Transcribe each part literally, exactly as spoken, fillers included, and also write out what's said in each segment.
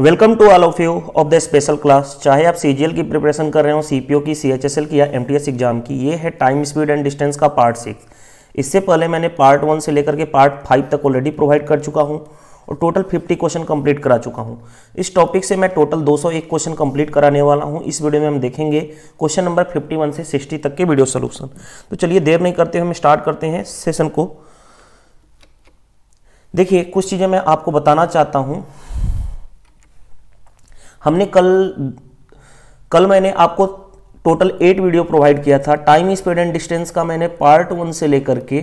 Welcome to all of you of the special class. चाहे आप CGL की preparation कर रहे हो, सीपीओ की, सीएचएसएल की या एमटीएस एग्जाम की। ये है टाइम, स्पीड एंड डिस्टेंस का पार्ट सिक्स। इससे पहले मैंने पार्ट वन से लेकर के पार्ट फाइव तक ऑलरेडी प्रोवाइड कर चुका हूँ और टोटल फिफ्टी क्वेश्चन कंप्लीट करा चुका हूँ। इस टॉपिक से मैं टोटल दो सौ एक क्वेश्चन कंप्लीट कराने वाला हूँ। इस वीडियो में हम देखेंगे क्वेश्चन नंबर इक्यावन से साठ तक के वीडियो सोल्यूशन। तो चलिए देर नहीं करते हुए हम स्टार्ट करते हैं सेशन को। देखिए, कुछ चीज़ें मैं आपको बताना चाहता हूँ। हमने कल कल मैंने आपको टोटल एट वीडियो प्रोवाइड किया था। टाइम, स्पीड एंड डिस्टेंस का मैंने पार्ट वन से लेकर के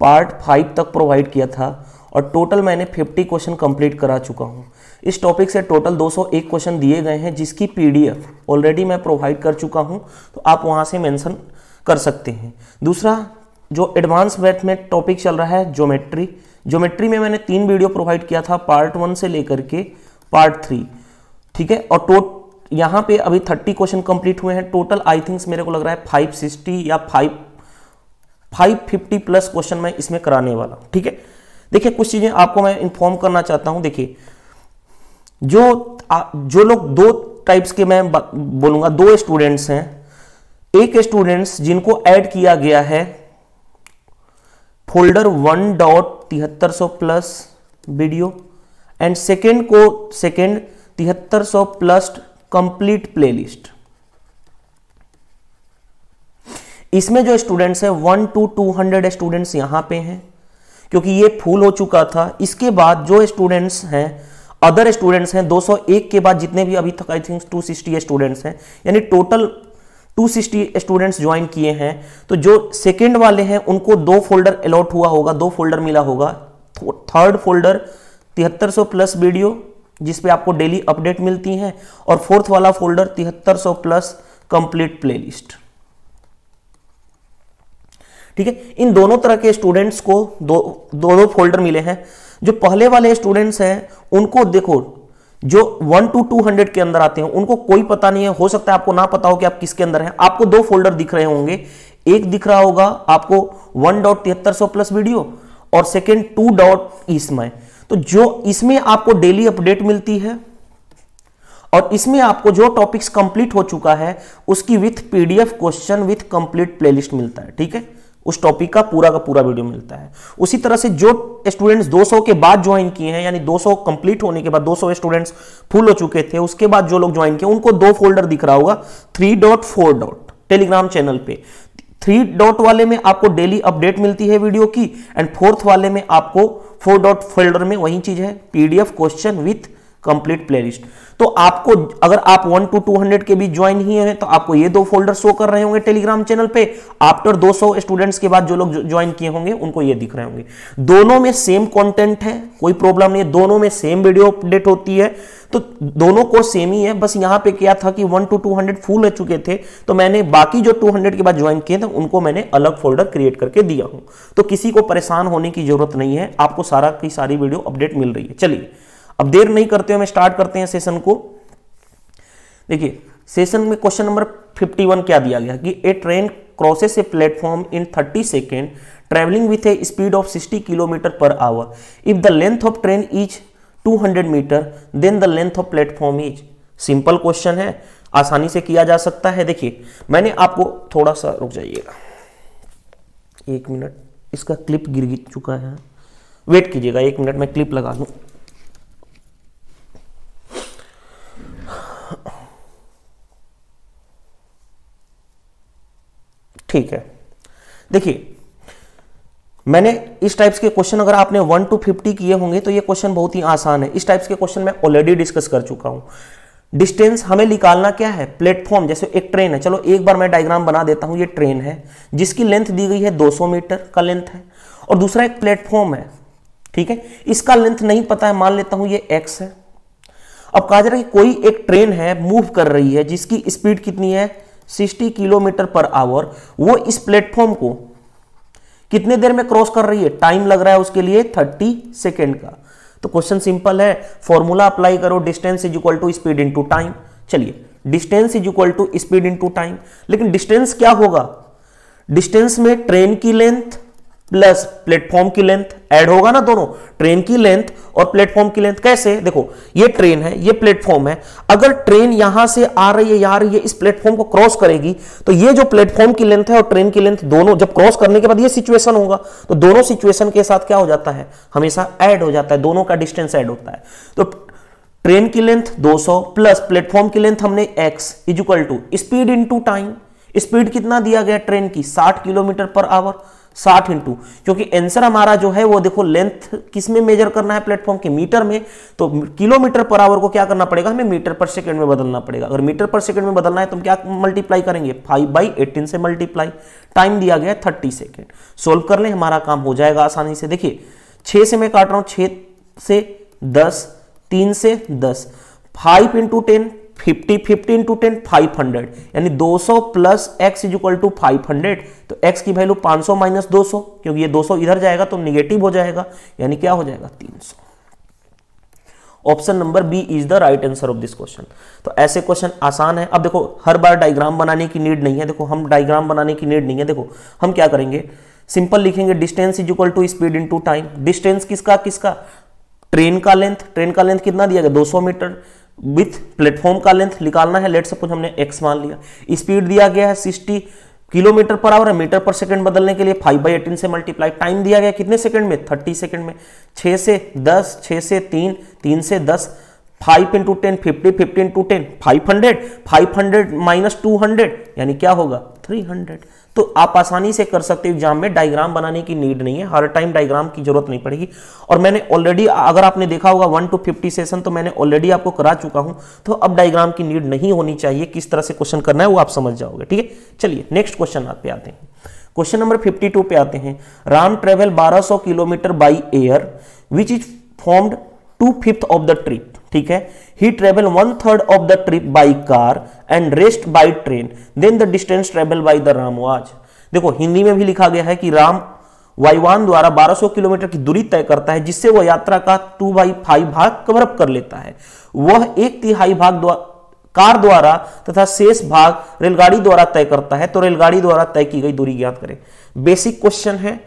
पार्ट फाइव तक प्रोवाइड किया था और टोटल मैंने फिफ्टी क्वेश्चन कंप्लीट करा चुका हूँ। इस टॉपिक से टोटल दो सौ एक क्वेश्चन दिए गए हैं, जिसकी पीडीएफ ऑलरेडी मैं प्रोवाइड कर चुका हूँ, तो आप वहाँ से मेंशन कर सकते हैं। दूसरा, जो एडवांस मैथ में टॉपिक चल रहा है, ज्योमेट्री। ज्योमेट्री में मैंने तीन वीडियो प्रोवाइड किया था, पार्ट वन से लेकर के पार्ट थ्री, ठीक है। और टोट यहाँ पे अभी तीस क्वेश्चन कंप्लीट हुए हैं। टोटल आई थिंक्स मेरे को लग रहा है पाँच सौ साठ या पाँच सौ पचास प्लस क्वेश्चन मैं इसमें कराने वाला हूँ, ठीक है। देखिए, कुछ चीज़ें आपको मैं इन्फॉर्म करना चाहता हूँ। देखिए, जो जो लोग दो टाइप्स के, मैं बोलूँगा दो स्टूडेंट्स हैं। एक स्टूडेंट्स जिनको ऐड किया गया है फोल्डर वन डॉट तिहत्तर सौ प्लस वीडियो एंड सेकेंड को सेकेंड तिहत्तर सौ प्लस कंप्लीट प्लेलिस्ट। इसमें जो स्टूडेंट्स हैं one two two hundred students यहां पे हैं, क्योंकि ये फुल हो चुका था। इसके बाद जो स्टूडेंट्स हैं, अदर स्टूडेंट्स हैं, दो सौ एक के बाद जितने भी अभी तक आई थिंक दो सौ साठ स्टूडेंट्स हैं, यानी टोटल दो सौ साठ स्टूडेंट्स ज्वाइन किए हैं। तो जो सेकेंड वाले हैं उनको दो फोल्डर अलॉट हुआ होगा, दो फोल्डर मिला होगा। थर्ड फोल्डर तिहत्तर सौ प्लस वीडियो, जिसपे आपको डेली अपडेट मिलती हैं, और फोर्थ वाला फोल्डर तिहत्तर सौ प्लस कंप्लीट प्लेलिस्ट, ठीक है। इन दोनों तरह के स्टूडेंट्स को दो दो दो फोल्डर मिले हैं। जो पहले वाले स्टूडेंट्स हैं उनको देखो, जो वन टू टू हंड्रेड के अंदर आते हैं उनको कोई पता नहीं है। हो सकता है आपको ना पता हो कि आप किसके अंदर हैं। आपको दो फोल्डर दिख रहे होंगे, एक दिख रहा होगा आपको वन डॉट तिहत्तर सौ प्लस वीडियो और सेकेंड टू डॉट इसमें। तो जो इसमें आपको डेली अपडेट मिलती है और इसमें आपको जो टॉपिक्स कंप्लीट हो चुका है उसकी with PDF question with complete playlist मिलता है, ठीक है। उस टॉपिक का पूरा का पूरा वीडियो मिलता है। उसी तरह से जो स्टूडेंट्स दो सौ के बाद ज्वाइन किए हैं, यानी दो सौ कंप्लीट होने के बाद दो सौ स्टूडेंट्स फुल हो चुके थे, उसके बाद जो लोग ज्वाइन किए उनको दो फोल्डर दिख रहा होगा, three dot four dot telegram channel पे। थ्री डॉट वाले में आपको डेली अपडेट मिलती है वीडियो की, एंड फोर्थ वाले में आपको फोर डॉट फोल्डर में वही चीज है, PDF question with complete playlist. तो आपको, अगर आप वन टू टू हंड्रेड के बीच ज्वाइन ही हैं, तो आपको ये दो फोल्डर शो कर रहे होंगे टेलीग्राम चैनल पे। आफ्टर दो सौ स्टूडेंट्स के बाद जो लोग ज्वाइन किए होंगे उनको ये दिख रहे होंगे। दोनों में सेम कंटेंट है, कोई प्रॉब्लम नहीं है। दोनों में सेम वीडियो अपडेट होती है, तो दोनों को सेम ही है। बस यहाँ पे क्या था कि one two two hundred full हो चुके थे, तो मैंने बाकी जो टू हंड्रेड के बाद ज्वाइन किए थे उनको मैंने अलग फोल्डर क्रिएट करके दिया हूँ। तो किसी को परेशान होने की जरूरत नहीं है, आपको सारा की सारी वीडियो अपडेट मिल रही है। चलिए, अब देर नहीं करते हुए हम स्टार्ट करते हैं सेशन को। देखिए, सेशन में क्वेश्चन नंबर इक्यावन क्या दिया गया कि a train crosses a platform in thirty second travelling with a speed of sixty kilometre per hour. If the length of train is two hundred metre then the length of platform is. Simple question है, आसानी से किया जा सकता है। देखिए, मैंने आपको थोड़ा सा, रुक जाइएगा एक मिनट, इसका क्लिप गिर चुका है, वेट कीजिएगा एक मिनट, मैं क्लिप लगा लूँ। ठीक है, देखिए, मैंने इस टाइप्स के क्वेश्चन, अगर आपने वन टू फिफ्टी किए होंगे तो ये क्वेश्चन बहुत ही आसान है। इस टाइप्स के क्वेश्चन मैं ऑलरेडी डिस्कस कर चुका हूँ। डिस्टेंस हमें निकालना क्या है, प्लेटफॉर्म। जैसे एक ट्रेन है, चलो एक बार मैं डायग्राम बना देता हूँ। ये ट्रेन है जिसकी लेंथ दी गई है दो सौ मीटर का लेंथ है, और दूसरा एक प्लेटफॉर्म है, ठीक है। इसका लेंथ नहीं पता है, मान लेता हूँ ये एक्स है। अब कहा जा रहा है कि कोई एक ट्रेन है, मूव कर रही है, जिसकी स्पीड कितनी है साठ किलोमीटर पर आवर। वो इस प्लेटफॉर्म को कितने देर में क्रॉस कर रही है, टाइम लग रहा है उसके लिए तीस सेकेंड का। तो क्वेश्चन सिंपल है, फॉर्मूला अप्लाई करो, distance is equal to speed into time. चलिए, distance is equal to speed into time. लेकिन डिस्टेंस क्या होगा, डिस्टेंस में ट्रेन की लेंथ प्लस प्लेटफॉर्म की लेंथ ऐड होगा ना दोनों, ट्रेन की लेंथ और प्लेटफॉर्म की लेंथ। कैसे? देखो ये ट्रेन है, ये प्लेटफॉर्म है, अगर ट्रेन यहां से आ रही है यहां रही है, इस प्लेटफॉर्म को क्रॉस करेगी तो ये जो प्लेटफॉर्म की लेंथ है और ट्रेन की लेंथ दोनों जब क्रॉस करने के बाद ये सिचुएशन होगा तो दोनों सिचुएशन के साथ क्या हो जाता है, हमेशा ऐड हो जाता है, दोनों का डिस्टेंस ऐड होता है। तो ट्रेन की लेंथ दो सौ प्लस प्लेटफॉर्म की लेंथ हमने x is equal to speed into time. Speed कितना दिया गया ट्रेन की, साठ किलोमीटर पर आवर, साठ इंटू, क्योंकि आंसर हमारा जो है वो देखो लेंथ किस में मेजर करना है, प्लेटफॉर्म के मीटर में, तो किलोमीटर पर आवर को क्या करना पड़ेगा, हमें मीटर पर सेकंड में बदलना पड़ेगा। अगर मीटर पर सेकंड में बदलना है तो हम क्या मल्टीप्लाई करेंगे, फाइव बाई एटीन से मल्टीप्लाई। टाइम दिया गया है थर्टी सेकेंड, सोल्व कर लें, हमारा काम हो जाएगा आसानी से। देखिए छः से मैं काट रहा हूँ, छः से दस, तीन से दस, five into ten fifty, fifty into ten five hundred, यानी दो सौ plus x is equal to five hundred. तो x की वैल्यू पाँच सौ माइनस दो सौ, क्योंकि ये दो सौ इधर जाएगा तो निगेटिव हो जाएगा, यानी क्या हो जाएगा तीन सौ। Option number B is the right answer of this question. तो ऐसे क्वेश्चन आसान है। अब देखो हर बार डायग्राम बनाने की नीड नहीं है, देखो हम डायग्राम बनाने की नीड नहीं है, देखो हम क्या करेंगे, सिंपल लिखेंगे distance is equal to speed into time. Distance किसका किसका, ट्रेन का लेंथ, ट्रेन का लेंथ कितना दिया गया दो सौ मीटर, विथ प्लेटफॉर्म का लेंथ निकालना है, लेट सपोज हमने x मान लिया, स्पीड दिया गया है साठ किलोमीटर पर आवर, मीटर पर सेकंड बदलने के लिए फाइव बाई एटीन से मल्टीप्लाई। टाइम दिया गया कितने सेकंड में, तीस सेकंड में, छः से दस, छः से तीन, तीन से दस, five into ten fifty, fifty into ten five hundred, five hundred minus two hundred यानी क्या होगा थ्री हंड्रेड। तो आप आसानी से कर सकते हो, एग्जाम में डायग्राम बनाने की नीड नहीं है, हर टाइम डायग्राम की जरूरत नहीं पड़ेगी। और मैंने ऑलरेडी, अगर आपने देखा होगा वन टू फिफ्टी सेशन तो मैंने ऑलरेडी आपको करा चुका हूं, तो अब डायग्राम की नीड नहीं होनी चाहिए, किस तरह से क्वेश्चन करना है वो आप समझ जाओगे। ठीक है, चलिए नेक्स्ट क्वेश्चन आप पे आते हैं, क्वेश्चन नंबर फिफ्टी टू पे आते हैं। राम ट्रेवल बारह सौ kilometre by air which is formed two fifth of the trip. ठीक है, he travel one third of the trip by car and rest by train, then the distance travel by the Ram was. देखो हिंदी में भी लिखा गया है कि राम वाइवान द्वारा बारह सौ किलोमीटर की दूरी तय करता है, जिससे वह यात्रा का टू बाई फाइव भाग कवरअप कर लेता है। वह एक तिहाई भाग द्वा, कार द्वारा तथा शेष भाग रेलगाड़ी द्वारा तय करता है, तो रेलगाड़ी द्वारा तय की गई दूरी ज्ञात करें। बेसिक क्वेश्चन है,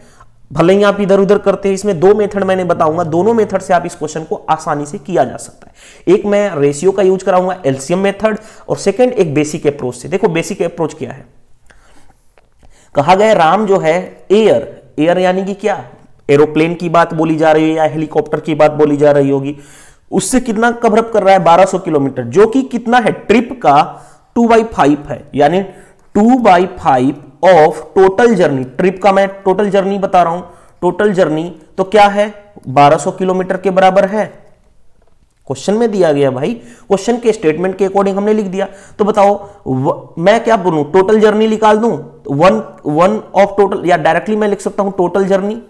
भले ही आप इधर उधर करते हैं, इसमें दो मेथड मैंने बताऊंगा, दोनों मेथड से आप इस क्वेश्चन को आसानी से किया जा सकता है। एक मैं रेशियो का यूज कराऊंगा, एलसीएम मेथड, और सेकंड एक बेसिक अप्रोच से। देखो बेसिक अप्रोच क्या है, कहा गया राम जो है एयर, एयर यानी कि क्या, एरोप्लेन की बात बोली जा रही है या हेलीकॉप्टर की बात बोली जा रही होगी, उससे कितना कवरअप कर रहा है बारह सौ किलोमीटर, जो कि कितना है ट्रिप का टू बाई फाइव है, यानी two by five of total journey. Trip का मैं टोटल जर्नी बता रहा हूं, टोटल जर्नी तो क्या है बारह सौ किलोमीटर के बराबर है, क्वेश्चन में दिया गया भाई, क्वेश्चन के स्टेटमेंट के अकॉर्डिंग हमने लिख दिया। तो बताओ व, मैं क्या बोलूं, टोटल जर्नी निकाल दूं वन वन ऑफ टोटल, या डायरेक्टली मैं लिख सकता हूं टोटल जर्नी।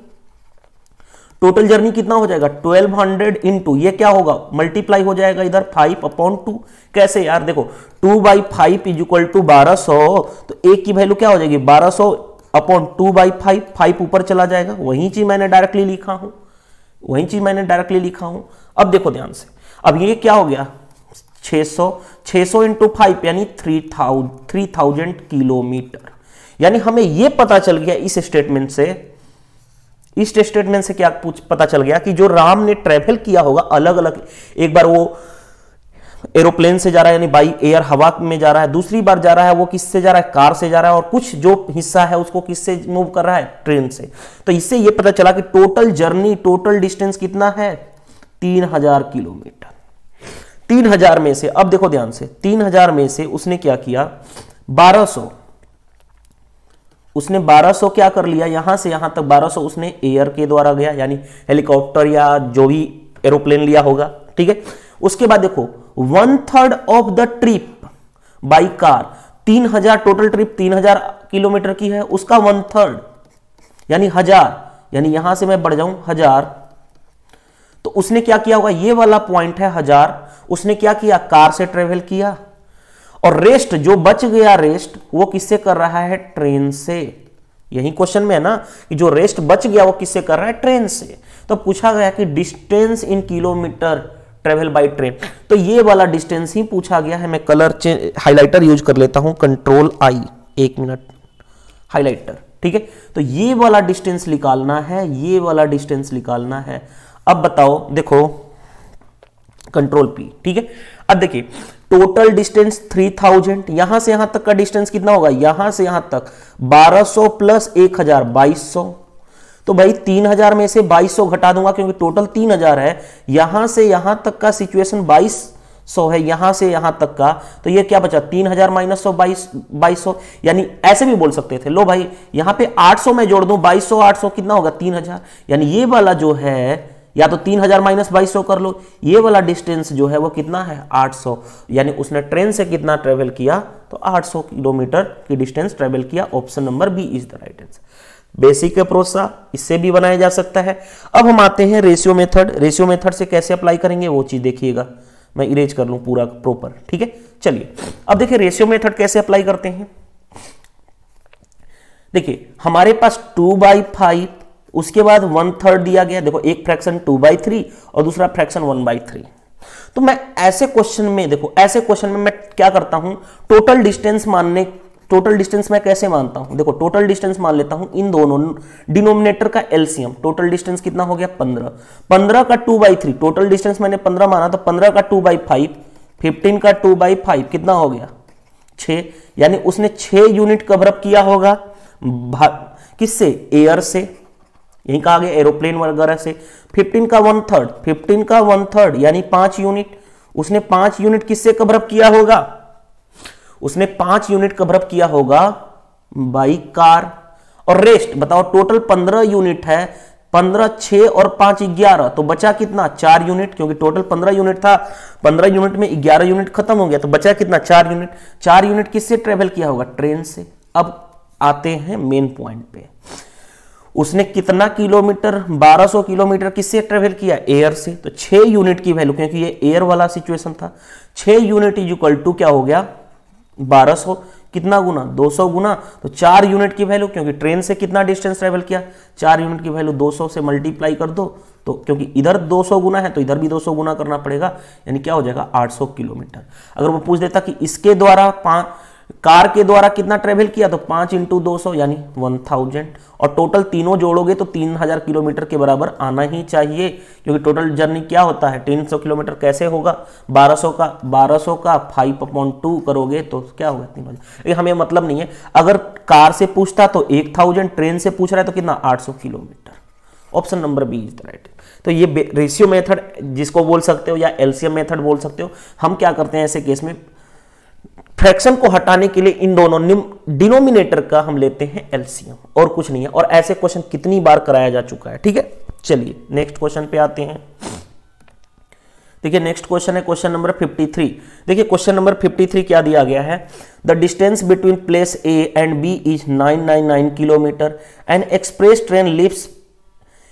टोटल जर्नी कितना हो जाएगा ट्वेल्व हंड्रेड इंटू, ये क्या होगा मल्टीप्लाई हो जाएगा इधर फाइव अपॉन टू। कैसे यार, देखो two by five is equal to बारह सौ, तो एक की वैल्यू क्या हो जाएगी बारह सौ upon two by five, five ऊपर चला जाएगा, वही चीज मैंने डायरेक्टली लिखा हूं, वही चीज मैंने डायरेक्टली लिखा हूं। अब देखो ध्यान से, अब ये क्या हो गया छह सौ, छह सौ इंटू फाइव यानी three thousand three thousand kilometre, यानी हमें यह पता चल गया इस स्टेटमेंट से, इस स्टेटमेंट से क्या पूछ पता चल गया कि जो राम ने ट्रेवल किया होगा अलग अलग, एक बार वो एरोप्लेन से जा रहा है यानी बाई एयर हवा में जा रहा है, दूसरी बार जा रहा है वो किससे जा रहा है कार से जा रहा है, और कुछ जो हिस्सा है उसको किससे मूव कर रहा है ट्रेन से। तो इससे ये पता चला कि टोटल जर्नी, टोटल डिस्टेंस कितना है तीन हजार किलोमीटर। तीन हजार में से, अब देखो ध्यान से, तीन हजार में से उसने क्या किया बारह सौ, उसने बारह सौ क्या कर लिया, यहां से यहां तक बारह सौ उसने एयर के द्वारा गया, यानी हेलीकॉप्टर या जो भी एरोप्लेन लिया होगा। ठीक है, उसके बाद देखो one third of the trip by car, तीन हजार टोटल ट्रिप तीन हजार किलोमीटर की है, उसका वन थर्ड यानी हजार, यानी यहां से मैं बढ़ जाऊं हजार, तो उसने क्या किया होगा, ये वाला पॉइंट है हजार, उसने क्या किया कार से ट्रेवल किया, और रेस्ट जो बच गया रेस्ट वो किससे कर रहा है ट्रेन से। यही क्वेश्चन में है ना कि जो रेस्ट बच गया वो किससे कर रहा है ट्रेन से। तो पूछा गया कि distance in kilometre travel by train, तो ये वाला डिस्टेंस ही पूछा गया है। मैं कलर हाइलाइटर यूज कर लेता हूं, कंट्रोल आई, एक मिनट हाइलाइटर ठीक है। तो ये वाला डिस्टेंस निकालना है, ये वाला डिस्टेंस निकालना है। अब बताओ, देखो कंट्रोल पी, ठीक है। अब देखिए टोटल डिस्टेंस तीन हज़ार, यहां से यहां तक का डिस्टेंस कितना होगा, यहां से यहां तक बारह सौ प्लस एक हज़ार बाईस सौ। तो भाई तीन हज़ार में से बाईस सौ घटा दूंगा क्योंकि टोटल तीन हज़ार है। यहां से यहां तक का सिचुएशन बाईस सौ है, यहां से यहां तक का, तो ये क्या बचा तीन हज़ार माइनस सौ बाईस सौ। यानी ऐसे भी बोल सकते थे, लो भाई यहां पे आठ सौ मैं जोड़ दूं, बाईस सौ आठ सौ कितना होगा तीन हज़ार। यानी ये वाला जो है, या तो तीन हज़ार माइनस बाईस सौ कर लो, ये वाला डिस्टेंस जो है वो कितना है आठ सौ। यानी उसने ट्रेन से कितना ट्रेवल किया, तो आठ सौ किलोमीटर की डिस्टेंस ट्रेवल किया। Option number B is the right answer. Basic approach इससे भी बनाया जा सकता है। अब हम आते हैं रेशियो मेथड। रेशियो मेथड से कैसे अप्लाई करेंगे वो चीज देखिएगा, मैं इरेज कर लूं पूरा प्रॉपर, ठीक है। चलिए अब देखिए रेशियो मेथड कैसे अप्लाई करते हैं। देखिए हमारे पास टू बाई फाइव, उसके बाद वन थर्ड दिया गया। देखो एक फ्रैक्शन टू बाई थ्री और दूसरा फ्रैक्शन वन बाई थ्री। तो मैं ऐसे क्वेश्चन में, देखो ऐसे क्वेश्चन में मैं क्या करता हूं, टोटल डिस्टेंस मानने, टोटल डिस्टेंस मैं कैसे मानता हूं, देखो टोटल डिस्टेंस मान लेता हूं इन दोनों डिनोमिनेटर का एलसीएम। टोटल डिस्टेंस कितना हो गया पंद्रह, पंद्रह का two by three, total distance मैंने पंद्रह माना, तो पंद्रह का टू बाई फाइव, फिफ्टीन का टू बाई फाइव कितना हो गया छः। यानी उसने छः यूनिट कवरअप किया होगा, किससे, एयर से, यही कहा गया एरोप्लेन वगैरह से। फिफ्टीन का वन थर्ड, फिफ्टीन का वन थर्ड यानी पांच यूनिट, उसने पांच यूनिट किससे कवरअप किया होगा, उसने पांच यूनिट कवरअप किया होगा बाई कार। और रेस्ट बताओ, टोटल पंद्रह यूनिट है, पंद्रह छह और पांच ग्यारह, तो बचा कितना चार यूनिट, क्योंकि टोटल पंद्रह यूनिट था, पंद्रह यूनिट में ग्यारह यूनिट खत्म हो गया, तो बचा कितना चार यूनिट। चार यूनिट किससे ट्रेवल किया होगा, ट्रेन से। अब आते हैं मेन पॉइंट पे, उसने कितना किलोमीटर, बारह सौ किलोमीटर किससे ट्रेवल किया, एयर से। तो छह यूनिट की वैल्यू, क्योंकि ये एयर वाला सिचुएशन था, छह यूनिट इज इक्वल टू क्या हो गया बारह सौ, कितना गुना दो सौ गुना, तो चार यूनिट की वैल्यू, क्योंकि ट्रेन से कितना डिस्टेंस ट्रेवल किया, चार यूनिट की वैल्यू दो सौ से मल्टीप्लाई कर दो, तो क्योंकि इधर दो सौ गुना है तो इधर भी दो सौ गुना करना पड़ेगा, यानी क्या हो जाएगा आठ सौ किलोमीटर। अगर वो पूछ देता कि इसके द्वारा पाँच कार के द्वारा कितना ट्रेवल किया, तो पांच इंटू दो सौ यानी वन थाउजेंड, और टोटल तीनों जोड़ोगे तो तीन हजार किलोमीटर के बराबर आना ही चाहिए, क्योंकि टोटल जर्नी क्या होता है तीन सौ किलोमीटर। कैसे होगा, बारह सौ का बारह सौ का फाइव अपॉन टू करोगे तो क्या होगा तीन हजार। ये हमें मतलब नहीं है, अगर कार से पूछता तो एक थाउजेंड, ट्रेन से पूछ रहा है तो कितना आठ सौ kilometre. Option number B is the right. तो ये रेशियो मेथड जिसको बोल सकते हो या एलसीएम मेथड बोल सकते हो। हम क्या करते हैं ऐसे केस में, फ्रैक्शन को हटाने के लिए इन दोनों डिनोमिनेटर का हम लेते हैं एलसीएम, और कुछ नहीं है। और ऐसे क्वेश्चन कितनी बार कराया जा चुका है, ठीक है। चलिए नेक्स्ट क्वेश्चन पे आते हैं। देखिए नेक्स्ट क्वेश्चन है क्वेश्चन नंबर तिरेपन। देखिए क्वेश्चन नंबर तिरेपन क्या दिया गया है, the distance between place A and B is nine nine nine kilometre, and express train leaves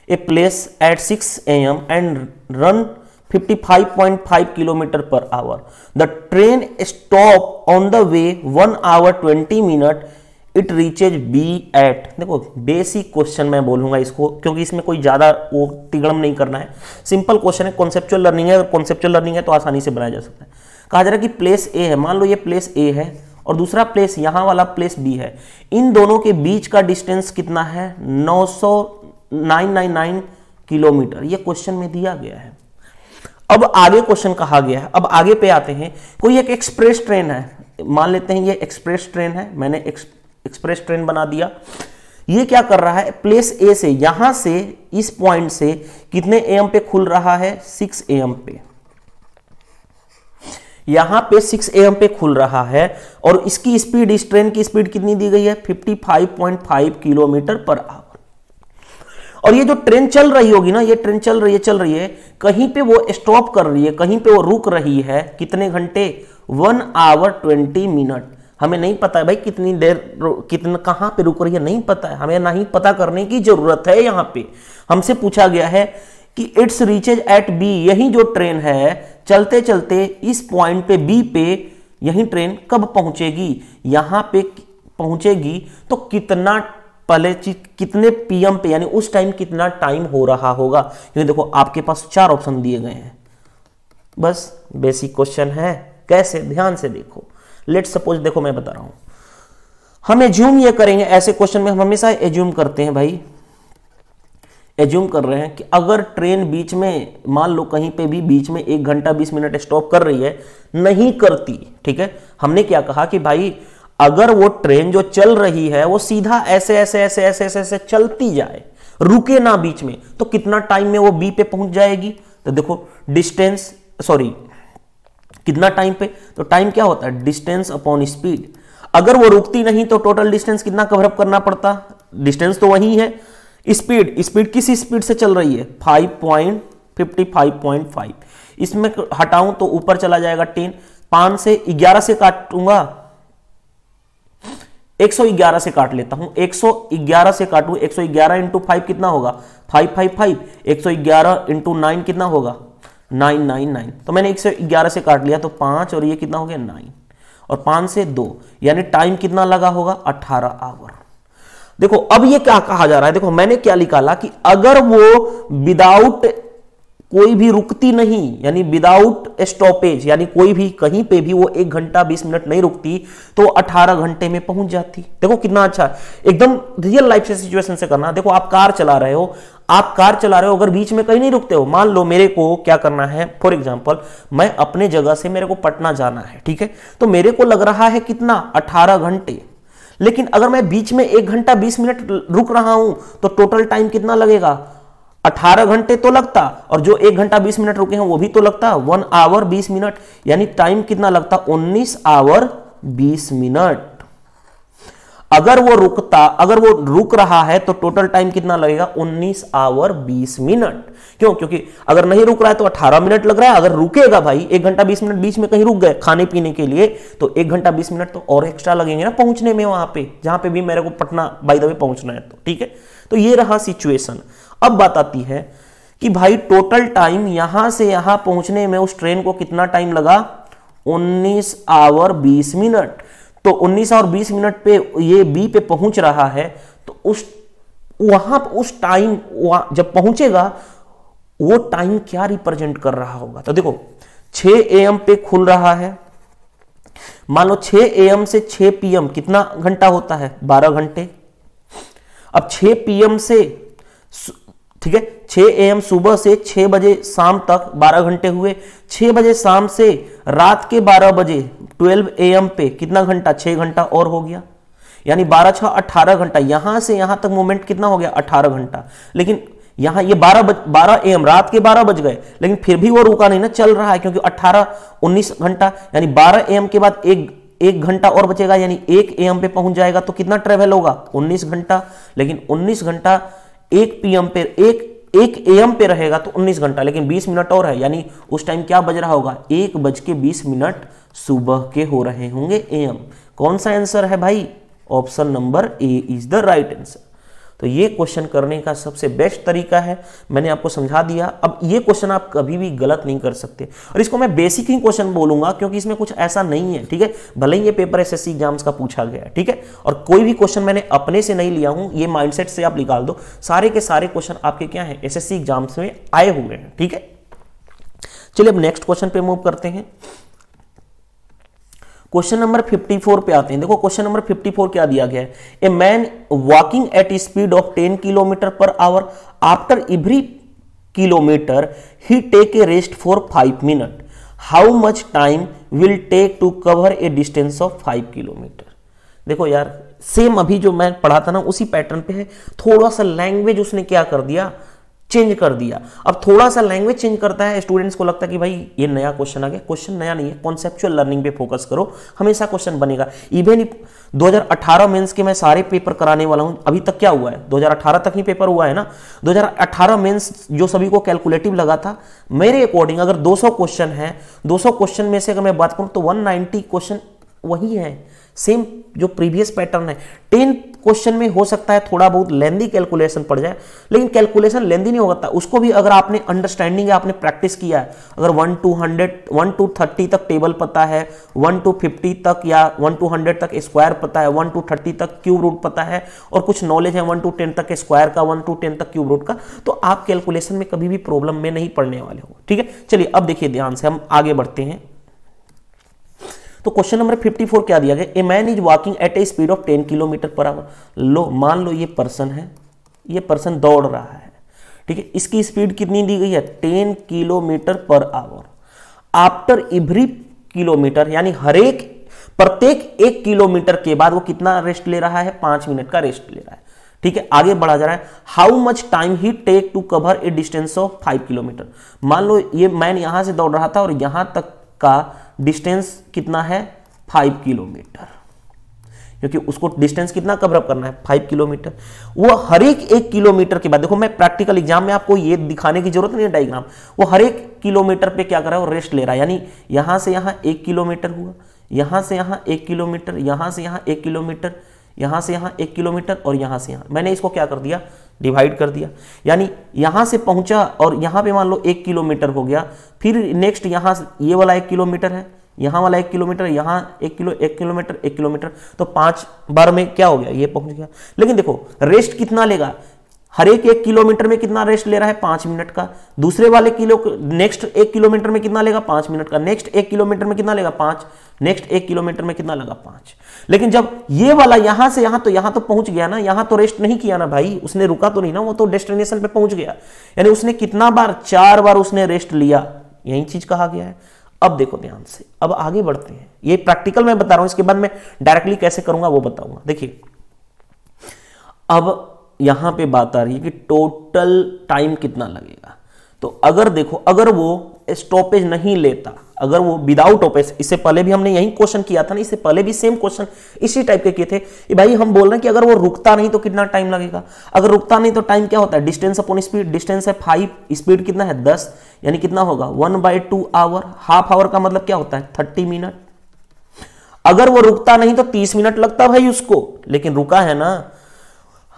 A place at six A M and run पचपन point five kilometre per hour, the train stop on the way one hour twenty minute, it reaches B at. देखो basic question मैं बोलूंगा इसको, क्योंकि इसमें कोई ज्यादा वो तिगड़म नहीं करना है, सिंपल क्वेश्चन है, कॉन्सेप्चुअल लर्निंग है। अगर कॉन्सेप्चुअल लर्निंग है तो आसानी से बनाया जा सकता है। कहा जा रहा है कि प्लेस ए है, मान लो ये प्लेस ए है और दूसरा प्लेस यहाँ वाला प्लेस बी है, इन दोनों के बीच का डिस्टेंस कितना है नौ सौ नाइन नाइन नाइन किलोमीटर, ये क्वेश्चन में दिया गया है। अब आगे क्वेश्चन कहा गया है, अब आगे पे आते हैं। कोई एक एक्सप्रेस ट्रेन है, मान लेते हैं ये एक्सप्रेस ट्रेन है, मैंने एक्स, एक्सप्रेस ट्रेन बना दिया। ये क्या कर रहा है, प्लेस ए से, यहां से इस पॉइंट से कितने एएम पे खुल रहा है, सिक्स एएम पे, यहां पे सिक्स एएम पे खुल रहा है, और इसकी स्पीड, इस ट्रेन की स्पीड कितनी दी गई है पचपन point five kilometre per hour. और ये जो ट्रेन चल रही होगी ना, ये ट्रेन चल रही है चल रही है कहीं पे वो स्टॉप कर रही है, कहीं पे वो रुक रही है, कितने घंटे, वन आवर ट्वेंटी मिनट। हमें नहीं पता है भाई कितनी देर, कितना कहाँ पे रुक रही है नहीं पता है, हमें ना ही पता करने की जरूरत है। यहाँ पे हमसे पूछा गया है कि इट्स रीचेज एट बी, यही जो ट्रेन है चलते चलते इस पॉइंट पे बी पे यही ट्रेन कब पहुंचेगी, यहाँ पे पहुंचेगी तो कितना पहले चीज, कितने पीएम पे, यानी उस टाइम कितना टाइम हो रहा होगा। क्योंकि देखो आपके पास चार ऑप्शन दिए गए हैं, बस बेसिक क्वेश्चन है, कैसे ध्यान से देखो। लेट्स सपोज, देखो मैं बता रहा हूं, हम एज्यूम ये करेंगे, ऐसे क्वेश्चन में हम हमेशा एज्यूम करते हैं भाई, एज्यूम कर रहे हैं कि अगर ट्रेन बीच में मान लो कहीं पे भी बीच में एक घंटा बीस मिनट स्टॉप कर रही है, नहीं करती, ठीक है। हमने क्या कहा कि भाई अगर वो ट्रेन जो चल रही है वो सीधा ऐसे ऐसे ऐसे ऐसे ऐसे ऐसे चलती जाए, रुके ना बीच में, तो कितना टाइम में वो बी पे पहुंच जाएगी? तो देखो डिस्टेंस सॉरी कितना टाइम पे, तो टाइम क्या होता है डिस्टेंस अपॉन स्पीड। अगर वो रुकती नहीं तो टोटल डिस्टेंस कितना कवरअप करना पड़ता, डिस्टेंस तो वही है, स्पीड स्पीड किस स्पीड से चल रही है five point fifty five point five, इसमें हटाऊं तो ऊपर चला जाएगा टेन, पांच से ग्यारह से काटूंगा, एक सौ ग्यारह से काट लेता हूं, एक सौ ग्यारह से काटू, एक सौ ग्यारह इंटू फाइव कितना होगा फाइव फाइव फाइव, एक सौ ग्यारह इंटू नाइन कितना होगा नाइन नाइन नाइन, तो मैंने एक सौ ग्यारह से काट लिया तो पांच और ये कितना हो गया नाइन, और पांच से दो, यानी टाइम कितना लगा होगा अठारह आवर। देखो अब ये क्या कहा जा रहा है, देखो मैंने क्या निकाला कि अगर वो विदाउट कोई भी रुकती नहीं, यानी विदाउट स्टॉपेज, यानी कोई भी कहीं पे भी वो एक घंटा बीस मिनट नहीं रुकती तो अठारह घंटे में पहुंच जाती। देखो कितना अच्छा, एकदम रियल लाइफ से सिचुएशन से करना। देखो आप कार चला रहे हो, आप कार चला रहे हो, अगर बीच में कहीं नहीं रुकते हो, मान लो मेरे को क्या करना है, फॉर एग्जाम्पल मैं अपने जगह से मेरे को पटना जाना है, ठीक है, तो मेरे को लग रहा है कितना अठारह घंटे, लेकिन अगर मैं बीच में एक घंटा बीस मिनट रुक रहा हूं तो टोटल टाइम कितना लगेगा अठारह घंटे तो लगता, और जो एक घंटा बीस मिनट रुके हैं वो भी तो लगता वन आवर बीस मिनट, यानी टाइम कितना लगता उन्नीस आवर बीस मिनट। अगर वो रुकता, अगर वो रुक रहा है तो टोटल टाइम कितना लगेगा उन्नीस आवर बीस मिनट। क्यों? क्योंकि अगर नहीं रुक रहा है तो अठारह मिनट लग रहा है, अगर रुकेगा भाई एक घंटा बीस मिनट बीच में कहीं रुक गए खाने पीने के लिए तो एक घंटा बीस मिनट तो और एक्स्ट्रा लगेंगे ना पहुंचने में, वहां पे जहां पे भी मेरे को पटना बाय द वे पहुंचना है, तो ठीक है। तो ये रहा सिचुएशन। अब बात आती है कि भाई टोटल टाइम यहां से यहां पहुंचने में उस ट्रेन को कितना टाइम लगा उन्नीस आवर बीस मिनट, तो उन्नीस और बीस मिनट पे ये बी पे पहुंच रहा है तो उस वहां उस टाइम जब पहुंचेगा वो टाइम क्या रिप्रेजेंट कर रहा होगा। तो देखो छह ए एम पे खुल रहा है, मान लो छह ए एम से छह पी एम कितना घंटा होता है बारह घंटे। अब छह पी एम से, ठीक है, छह ए एम सुबह से छह बजे शाम तक बारह घंटे हुए, छह बजे शाम से रात के बारह बजे बारह ए एम पे कितना घंटा छह घंटा और हो गया, यानी बारह छह अठारह घंटा। यहां से यहां तक मूवमेंट कितना हो गया अठारह घंटा, लेकिन यहां ये बारह ए एम रात के बारह बज गए, लेकिन फिर भी वो रुका नहीं ना, चल रहा है, क्योंकि अठारह उन्नीस घंटा, यानी बारह ए एम के बाद एक एक घंटा और बचेगा, यानी एक ए एम पे पहुंच जाएगा तो कितना ट्रेवल होगा उन्नीस घंटा, लेकिन उन्नीस घंटा एक पी एम पे एक एक ए एम पे रहेगा तो उन्नीस घंटा, लेकिन बीस मिनट और है, यानी उस टाइम क्या बज रहा होगा एक बज के बीस मिनट सुबह के हो रहे होंगे ए एम। कौन सा आंसर है भाई? Option number A is the right answer. तो ये क्वेश्चन करने का सबसे बेस्ट तरीका है, मैंने आपको समझा दिया। अब ये क्वेश्चन आप कभी भी गलत नहीं कर सकते, और इसको मैं बेसिक ही क्वेश्चन बोलूंगा क्योंकि इसमें कुछ ऐसा नहीं है, ठीक है, भले ही ये पेपर एसएससी एग्जाम्स का पूछा गया है, ठीक है, और कोई भी क्वेश्चन मैंने अपने से नहीं लिया हूं, ये माइंडसेट से आप निकाल दो, सारे के सारे क्वेश्चन आपके क्या है एसएससी एग्जाम्स में आए हुए हैं, ठीक है। चलिए अब नेक्स्ट क्वेश्चन पे मूव करते हैं, क्वेश्चन नंबर चौवन पे आते हैं। देखो क्वेश्चन नंबर चौवन क्या दिया गया है, a man walking at speed of ten kilometre per hour, after every kilometre he take a rest for five minute, how much time will take to cover a distance of five kilometre. देखो यार same अभी जो मैं पढ़ा था ना उसी pattern पे है, थोड़ा सा लैंग्वेज उसने क्या कर दिया चेंज कर दिया। अब थोड़ा सा लैंग्वेज चेंज करता है, स्टूडेंट्स को लगता है कि भाई ये नया क्वेश्चन आ गया, क्वेश्चन नया नहीं है, कॉन्सेप्चुअल लर्निंग पे फोकस करो, हमेशा क्वेश्चन बनेगा। इवन दो हज़ार अठारह मेंस के मैं सारे पेपर कराने वाला हूं, अभी तक क्या हुआ है दो हज़ार अठारह तक ही पेपर हुआ है ना, दो हज़ार अठारह मेंस जो सभी को कैलकुलेटिव लगा था, मेरे अकॉर्डिंग अगर दो सौ क्वेश्चन है, दो सौ क्वेश्चन में से अगर मैं बात करूं तो एक सौ नब्बे क्वेश्चन वही है, सेम जो प्रीवियस पैटर्न है। टेन क्वेश्चन में हो सकता है थोड़ा बहुत लेंदी कैलकुलेशन पड़ जाए, लेकिन कैलकुलेशन लेंदी नहीं होता, उसको भी अगर आपने अंडरस्टैंडिंग है, आपने प्रैक्टिस किया है, अगर one to hundred one to thirty तक टेबल पता है, वन टू फिफ्टी तक या वन टू हंड्रेड तक स्क्वायर पता है, वन टू थर्टी तक क्यूब रूट पता है, और कुछ नॉलेज है वन टू टेन तक स्क्वायर का, वन टू टेन तक क्यूब रूट का, तो आप कैलकुलेशन में कभी भी प्रॉब्लम में नहीं पड़ने वाले हो, ठीक है। चलिए अब देखिए ध्यान से हम आगे बढ़ते हैं। तो क्वेश्चन नंबर फिफ्टी फोर क्या दिया गया, a man is walking at a speed of ten kilometre per hour. लो मान लो ये पर्सन है, ये पर्सन दौड़ रहा है, ठीक है, इसकी स्पीड कितनी दी गई है, ten kilometre per hour. After every kilometre यानी हरेक प्रत्येक एक किलोमीटर के बाद वो कितना रेस्ट ले रहा है, पांच मिनट का रेस्ट ले रहा है, ठीक है, आगे बढ़ा जा रहा है। How much time he take to cover a distance of five kilometre. मान लो ये मैन यहां से दौड़ रहा था और यहां तक का डिस्टेंस कितना है, फाइव किलोमीटर, क्योंकि उसको डिस्टेंस कितना कवर अप करना है, फाइव किलोमीटर। वो हर एक एक किलोमीटर के बाद, देखो मैं प्रैक्टिकल एग्जाम में आपको ये दिखाने की जरूरत नहीं है डायग्राम, वो हर एक किलोमीटर पे क्या कर रहा है, वो रेस्ट ले रहा है। यानी यहाँ से यहाँ एक किलोमीटर हुआ, यहाँ से यहाँ एक किलोमीटर, यहाँ से यहाँ एक किलोमीटर, यहाँ से यहाँ एक किलोमीटर और यहाँ से यहाँ, मैंने इसको क्या कर दिया, डिवाइड कर दिया। यानी यहाँ से पहुँचा और यहाँ पे मान लो एक किलोमीटर हो गया, फिर नेक्स्ट यहाँ ये वाला एक किलोमीटर है, यहाँ वाला एक किलोमीटर, यहाँ एक किलो एक किलोमीटर एक किलोमीटर, तो पांच बार में क्या हो गया, ये पहुंच गया। लेकिन देखो रेस्ट कितना लेगा, हर एक एक किलोमीटर में कितना रेस्ट ले रहा है, पांच मिनट का। दूसरे वाले किलो नेक्स्ट एक किलोमीटर में कितना लेगा, पांच मिनट का। नेक्स्ट एक किलोमीटर में कितना लेगा, पांच। नेक्स्ट एक किलोमीटर में कितना लगा, पांच। लेकिन जब ये वाला यहां से यहां, तो यहां तो पहुंच गया ना, यहां तो रेस्ट नहीं किया ना भाई, उसने रुका तो नहीं ना, वो तो डेस्टिनेशन पे पहुंच गया। यानी उसने कितना बार, चार बार उसने रेस्ट लिया, यही चीज कहा गया है। अब देखो ध्यान से, अब आगे बढ़ते हैं, ये प्रैक्टिकल मैं बता रहा हूं, इसके बाद मैं डायरेक्टली कैसे करूंगा वो बताऊंगा। देखिए अब यहां पे बात आ रही है कि टोटल टाइम कितना लगेगा। तो अगर देखो, अगर वो स्टॉपेज नहीं लेता, अगर वो विदाउट स्टॉपेज, इससे पहले भी हमने यही क्वेश्चन किया था ना, इससे पहले भी सेम क्वेश्चन इसी टाइप के किए थे। ये भाई हम बोल रहे हैं कि अगर वो रुकता नहीं तो कितना टाइम लगेगा, अगर रुकता नहीं तो टाइम क्या होता है, डिस्टेंस अपॉन स्पीड। डिस्टेंस है फाइव, स्पीड कितना है दस, यानी कितना होगा one by two hour. Half hour का मतलब क्या होता है, थर्टी मिनट। अगर वो रुकता नहीं तो तीस मिनट लगता भाई उसको, लेकिन रुका है ना।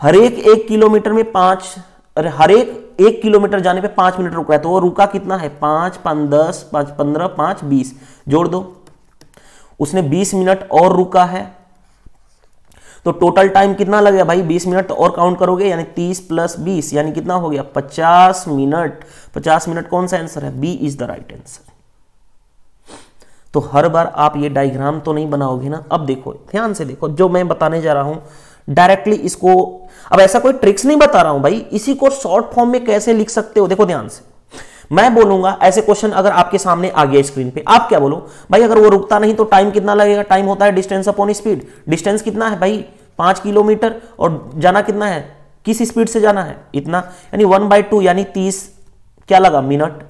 हर एक एक किलोमीटर में पांच, अरे हर एक एक किलोमीटर जाने पे पांच मिनट रुक रहा है, तो वो रुका कितना है, पांच, पांच दस, पांच पंद्रह, पांच बीस, जोड़ दो, उसने बीस मिनट और रुका है, तो टोटल टाइम कितना लगेगा भाई, बीस मिनट और काउंट करोगे, यानी तीस प्लस बीस, यानी कितना हो गया, पचास मिनट। पचास मिनट कौन सा आंसर है, B is the right answer. तो हर बार आप ये डायग्राम तो नहीं बनाओगे ना। अब देखो ध्यान से देखो, जो मैं बताने जा रहा हूं डायरेक्टली इसको, अब ऐसा कोई ट्रिक्स नहीं बता रहा हूं भाई, इसी को शॉर्ट फॉर्म में कैसे लिख सकते हो, देखो ध्यान से। मैं बोलूंगा ऐसे क्वेश्चन अगर आपके सामने आ गया स्क्रीन पे, आप क्या बोलो भाई, अगर वो रुकता नहीं तो टाइम कितना लगेगा, टाइम होता है डिस्टेंस अपॉन स्पीड। डिस्टेंस कितना है भाई, पांच किलोमीटर, और जाना कितना है, किस स्पीड से जाना है, इतना, यानी वन बाई टू, यानी तीस क्या लगा minute,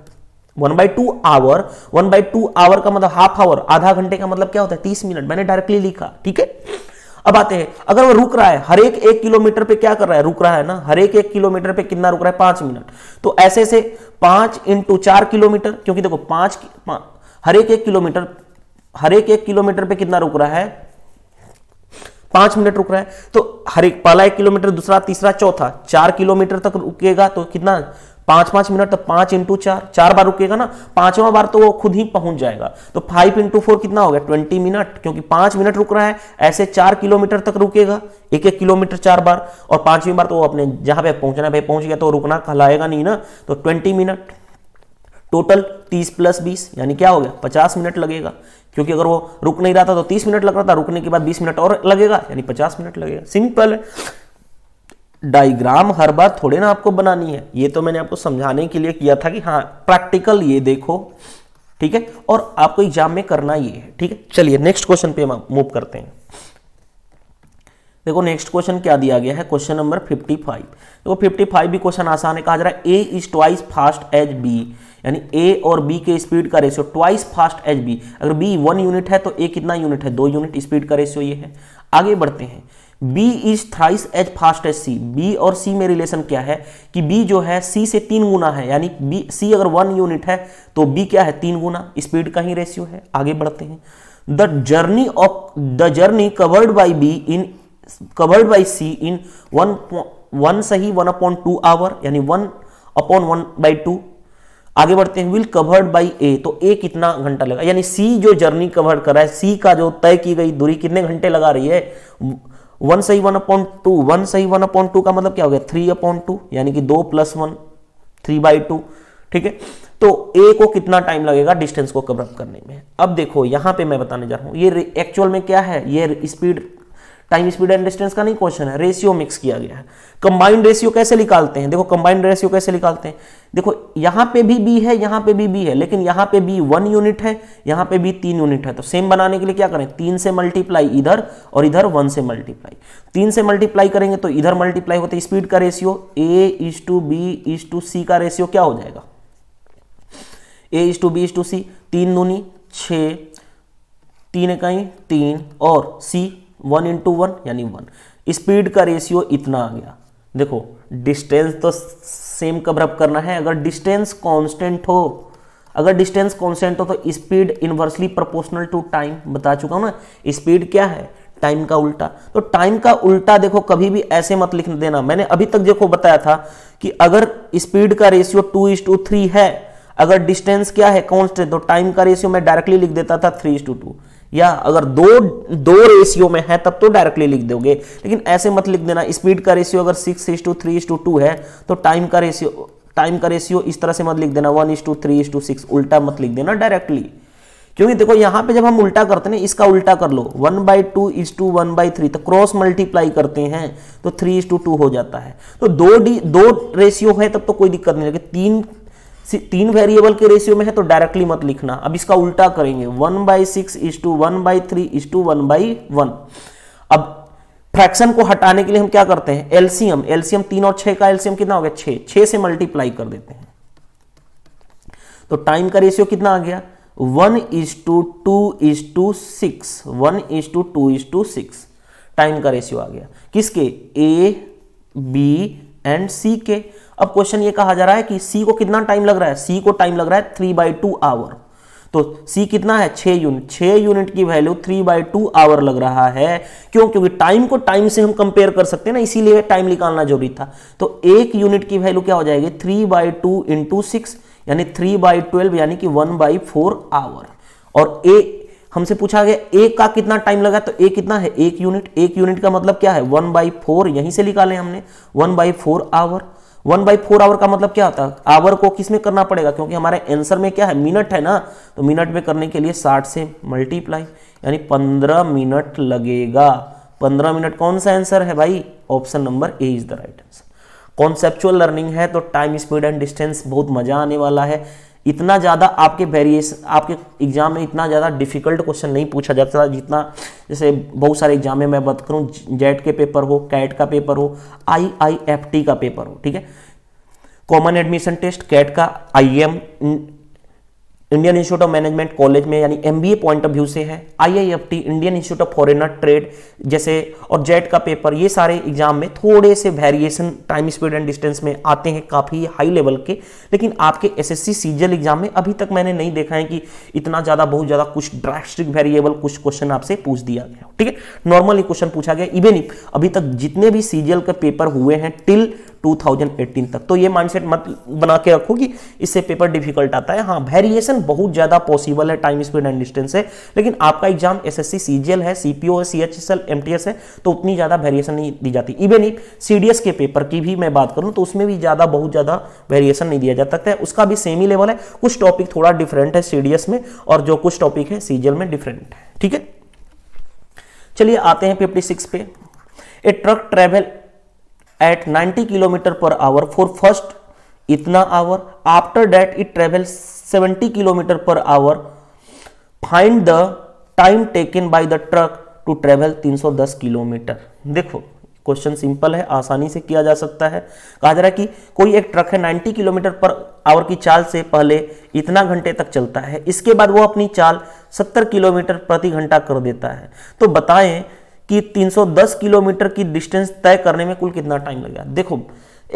one by two hour. One by two hour का मतलब हाफ आवर, आधा घंटे का मतलब क्या होता है, तीस मिनट, मैंने डायरेक्टली लिखा, ठीक है। अब आते हैं, अगर वो रुक रहा है हर एक एक किलोमीटर पे, क्या कर रहा है, रुक रहा है ना, हर एक एक किलोमीटर पे कितना रुक रहा है, पांच मिनट। तो ऐसे से पांच इंटू चार किलोमीटर, क्योंकि देखो पांच हर एक एक किलोमीटर, हर एक एक किलोमीटर पे कितना रुक रहा है, पांच मिनट रुक रहा है, तो हर एक पहला एक किलोमीटर, दूसरा, तीसरा, चौथा, चार किलोमीटर तक रुकेगा, तो कितना पांच पांच मिनट, तो पांच इंटू चार, चार बार रुकेगा ना, पांचवा बार तो वो खुद ही पहुंच जाएगा। तो फाइव इंटू फोर कितना हो गया, ट्वेंटी मिनट, क्योंकि पांच मिनट रुक रहा है। ऐसे चार किलोमीटर तक रुकेगा, एक एक किलोमीटर चार बार, और पांचवी बार तो वो अपने जहां पे पहुंचना है भाई पहुंच गया, तो रुकना कहलाएगा नहीं ना। तो ट्वेंटी मिनट टोटल, तीस प्लस बीस यानी क्या हो गया, पचास मिनट लगेगा, क्योंकि अगर वो रुक नहीं रहा था तो तीस मिनट लग रहा था, रुकने के बाद बीस मिनट और लगेगा, यानी पचास मिनट लगेगा। सिंपल है, डायग्राम हर बार थोड़े ना आपको बनानी है, ये तो मैंने आपको समझाने के लिए किया था कि हाँ प्रैक्टिकल ये देखो, ठीक है, और आपको एग्जाम में करना ये है, ठीक है। चलिए नेक्स्ट क्वेश्चन पे हम मूव करते हैं। देखो नेक्स्ट क्वेश्चन क्या दिया गया है, क्वेश्चन नंबर फिफ्टी फाइव। देखो फिफ्टी फाइव भी क्वेश्चन आसान है, कहा जा रहा है A is twice fast as B, यानी ए और बी के स्पीड का ratio twice fast as B. अगर बी वन यूनिट है तो ए कितना यूनिट है, दो यूनिट, स्पीड का रेशियो ये है। आगे बढ़ते हैं, B is thrice as fast as C. B और C में रिलेशन क्या है कि B जो है C से तीन गुना है, यानी B C अगर वन यूनिट है तो B क्या है, तीन गुना, स्पीड का ही रेशियो है। आगे बढ़ते हैं, the journey of the journey covered by B in covered by C in one one सही वन अपॉन टू आवर, यानी one upon one by two. आगे बढ़ते हैं, विल कवर्ड बाई ए, तो ए कितना घंटा लगा, यानी सी जो जर्नी कवर कर रहा है, सी का जो तय की गई दूरी कितने घंटे लगा रही है, वन सही वन अपॉन टू। वन सही वन अपॉन टू का मतलब क्या हो गया, थ्री अपॉन टू, यानी कि दो plus one, three by two, ठीक है। तो ए को कितना टाइम लगेगा डिस्टेंस को कवर अप करने में। अब देखो यहाँ पे मैं बताने जा रहा हूँ, ये एक्चुअल में क्या है, ये speed time speed and distance का नहीं क्वेश्चन है, रेशियो मिक्स किया गया है। कंबाइंड रेशियो कैसे निकालते हैं, देखो कंबाइंड रेशियो कैसे निकालते हैं, देखो यहाँ पे भी बी है, यहाँ पे भी बी है, लेकिन यहाँ पे बी वन यूनिट है, यहाँ पे बी तीन यूनिट है। तो सेम बनाने के लिए क्या करें, तीन से मल्टीप्लाई इधर और इधर वन से मल्टीप्लाई, तीन से मल्टीप्लाई करेंगे तो इधर मल्टीप्लाई होते स्पीड का ratio A is to B is to C का रेशियो क्या हो जाएगा, A is to B is to C, तीन दूनी छः, तीन इकाई तीन और सी वन इंटू वन यानी वन, स्पीड का रेशियो इतना आ गया। देखो डिस्टेंस तो सेम कवर अप करना है, अगर डिस्टेंस कांस्टेंट हो, अगर डिस्टेंस कांस्टेंट हो तो speed inversely proportional to time, बता चुका हूँ ना स्पीड क्या है टाइम का उल्टा। तो टाइम का उल्टा देखो कभी भी ऐसे मत लिख देना, मैंने अभी तक देखो बताया था कि अगर स्पीड का ratio two is to three है, अगर डिस्टेंस क्या है कांस्टेंट, तो टाइम का रेशियो मैं डायरेक्टली लिख देता था थ्री इज टू टू, या अगर दो दो रेशियो में है तब तो डायरेक्टली लिख दोगे, लेकिन ऐसे मत लिख देना। स्पीड का रेशियो अगर six is to three is to two है तो टाइम का रेशियो टाइम का रेशियो इस तरह से मत लिख देना, one is to three is to six, उल्टा मत लिख देना डायरेक्टली, क्योंकि देखो यहाँ पे जब हम उल्टा करते हैं ना, इसका उल्टा कर लो one by two is to one by three, तो क्रॉस मल्टीप्लाई करते हैं तो थ्री इज टू टू हो जाता है। तो दो डी दो रेशियो है तब तो कोई दिक्कत नहीं, लेकिन तीन तीन वेरिएबल के रेशियो में है तो डायरेक्टली मत लिखना। अब इसका उल्टा करेंगे one by six is to one by three is to one by one. अब फ्रैक्शन को हटाने के लिए हम क्या करते हैं, एलसीएम, एलसीएम तीन और छह का एलसीएम कितना हो गया छह, छह से मल्टीप्लाई कर देते हैं तो टाइम का रेशियो कितना आ गया one is to two is to six, one is to two is to six time का रेशियो आ गया किसके, ए बी एंड सी के। अब क्वेश्चन ये कहा जा रहा है कि सी को कितना टाइम लग रहा है, सी को टाइम लग रहा है थ्री बाई टू आवर, तो सी कितना है छः यूनिट, छः यूनिट की value three by two hour लग रहा है, क्यों, क्योंकि टाइम को टाइम से हम कंपेयर कर सकते हैं ना, इसीलिए टाइम निकालना जरूरी था। तो एक यूनिट की वैल्यू क्या हो जाएगी three by two into six यानी थ्री बाई ट्वेल्व यानी कि वन बाई फोर आवर। और ए हमसे पूछा गया ए का कितना टाइम लगा, तो ए कितना है एक यूनिट, एक यूनिट का मतलब क्या है वन बाई फोर, यहीं से निकाले हमने one by four hour. One by four hour का मतलब क्या होता है, आवर को किसमें करना पड़ेगा, क्योंकि हमारे आंसर में क्या है मिनट है ना, तो मिनट में करने के लिए साठ से मल्टीप्लाई यानी पंद्रह मिनट लगेगा। पंद्रह मिनट कौन सा आंसर है भाई, option number A is the right answer. Conceptual learning है तो टाइम स्पीड एंड डिस्टेंस बहुत मजा आने वाला है, इतना ज़्यादा आपके वेरिएशन आपके एग्जाम में इतना ज़्यादा डिफिकल्ट क्वेश्चन नहीं पूछा जाता जितना जैसे बहुत सारे एग्जाम में मैं बात करूँ, जेट के पेपर हो, कैट का पेपर हो, आई आई एफ टी का पेपर हो, ठीक है, कॉमन एडमिशन टेस्ट कैट का, I M Indian institute of management college में यानी एमबीए पॉइंट ऑफ व्यू से है, IIFT Indian institute of foreigner trade जैसे, और जेट का पेपर, ये सारे एग्जाम में थोड़े से variation time speed and distance में आते हैं काफ़ी हाई लेवल के, लेकिन आपके एसएससी सीजीएल एग्जाम में अभी तक मैंने नहीं देखा है कि इतना ज़्यादा बहुत ज़्यादा कुछ ड्रास्टिक वेरिएबल कुछ क्वेश्चन आपसे पूछ दिया गया, ठीक है, नॉर्मली क्वेश्चन पूछा गया। इवन अभी तक जितने भी सीजीएल के पेपर हुए हैं टिल दो हज़ार अठारह तक, तो ये माइंडसेट मत बना के रखो कि इससे पेपर डिफिकल्ट आता है। हाँ, वेरिएशन बहुत ज़्यादा पॉसिबल है टाइम स्पीड एंड डिस्टेंस है, लेकिन आपका एग्जाम एसएससी सीजीएल है, सीपीओ है, सीएचएसएल, एमटीएस है, तो उतनी ज़्यादा वेरिएशन नहीं दी जाती। इवन ही सीडीएस के पेपर की भी मैं बात करूँ तो उसमें भी ज़्यादा बहुत ज़्यादा वेरिएशन नहीं दिया जाता है, उसका भी सेम ही लेवल है, कुछ टॉपिक थोड़ा डिफरेंट है सीडीएस में और जो कुछ टॉपिक है सीजीएल में डिफरेंट है, ठीक है। चलिए आते हैं फिफ्टी सिक्स पे, a truck travel at ninety kilometre per hour for first इतना hour, after that it travel seventy kilometre per hour, find the time taken by the truck to travel तीन सौ दस किलोमीटर। देखो question simple है, आसानी से किया जा सकता है। कहा जा रहा है कि कोई एक ट्रक है नाइंटी किलोमीटर पर आवर की चाल से पहले इतना घंटे तक चलता है, इसके बाद वो अपनी चाल सत्तर किलोमीटर प्रति घंटा कर देता है, तो बताएं कि तीन सौ दस किलोमीटर की डिस्टेंस तय करने में कुल कितना टाइम लगेगा। देखो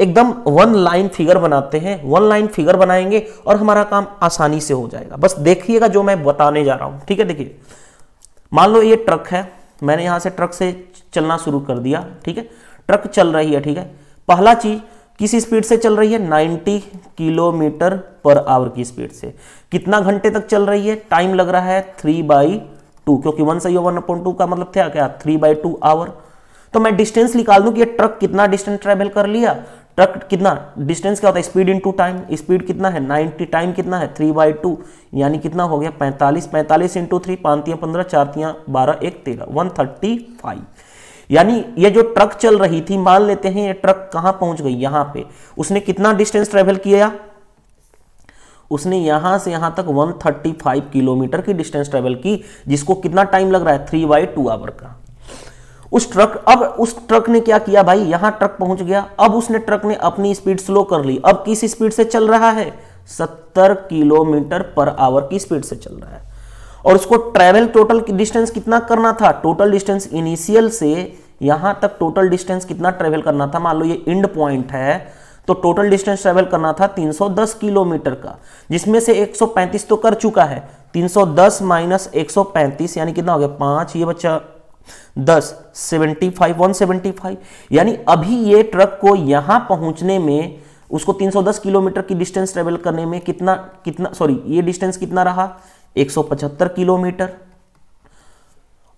एकदम वन लाइन फिगर बनाते हैं, वन लाइन फिगर बनाएंगे और हमारा काम आसानी से हो जाएगा, बस देखिएगा जो मैं बताने जा रहा हूँ, ठीक है। देखिए मान लो ये ट्रक है, मैंने यहाँ से ट्रक से चलना शुरू कर दिया, ठीक है, ट्रक चल रही है, ठीक है, पहला चीज़ किस स्पीड से चल रही है, नाइंटी किलोमीटर पर आवर की स्पीड से, कितना घंटे तक चल रही है, टाइम लग रहा है थ्री बाई टू, क्योंकि वन सही वन अपॉइंट टू का मतलब क्या क्या थ्री बाई टू आवर। तो मैं डिस्टेंस निकाल दूं कि ये ट्रक कितना डिस्टेंस ट्रेवल कर लिया, ट्रक कितना डिस्टेंस क्या होता है, स्पीड इनटू टाइम, स्पीड कितना है नाइन्टी, टाइम कितना है थ्री बाई टू, यानी कितना हो गया पैंतालीस, पैंतालीस इंटू थ्री, पाँतियाँ पंद्रह, चारतियाँ बारह, एक तेरह, वन थर्टी फाइव। यानी ये जो ट्रक चल रही थी, मान लेते हैं ये ट्रक कहाँ पहुंच गई, यहाँ पे उसने कितना डिस्टेंस ट्रेवल किया, उसने यहाँ से यहाँ तक वन थर्टी फाइव किलोमीटर की डिस्टेंस ट्रेवल की, जिसको कितना टाइम लग रहा है थ्री बाई टू आवर का उस ट्रक। अब उस ट्रक ने क्या किया भाई, यहाँ ट्रक पहुंच गया, अब उसने ट्रक ने अपनी स्पीड स्लो कर ली, अब किस स्पीड से चल रहा है सत्तर किलोमीटर पर आवर की स्पीड से चल रहा है, और उसको ट्रेवल टोटल डिस्टेंस कितना करना था, टोटल डिस्टेंस इनिशियल से यहाँ तक टोटल डिस्टेंस कितना ट्रेवल करना था, मान लो ये एंड पॉइंट है तो टोटल डिस्टेंस ट्रेवल करना था तीन सौ दस किलोमीटर का, जिसमें से एक सौ पैंतीस तो कर चुका है, तीन सौ दस माइनस एक सौ पैंतीस यानी कितना हो गया पाँच, ये बच्चा दस, पचहत्तर, एक सौ पचहत्तर, यानी अभी ये ट्रक को यहाँ पहुँचने में, उसको तीन सौ दस किलोमीटर की डिस्टेंस ट्रेवल करने में कितना कितना सॉरी ये डिस्टेंस कितना रहा एक सौ पचहत्तर किलोमीटर,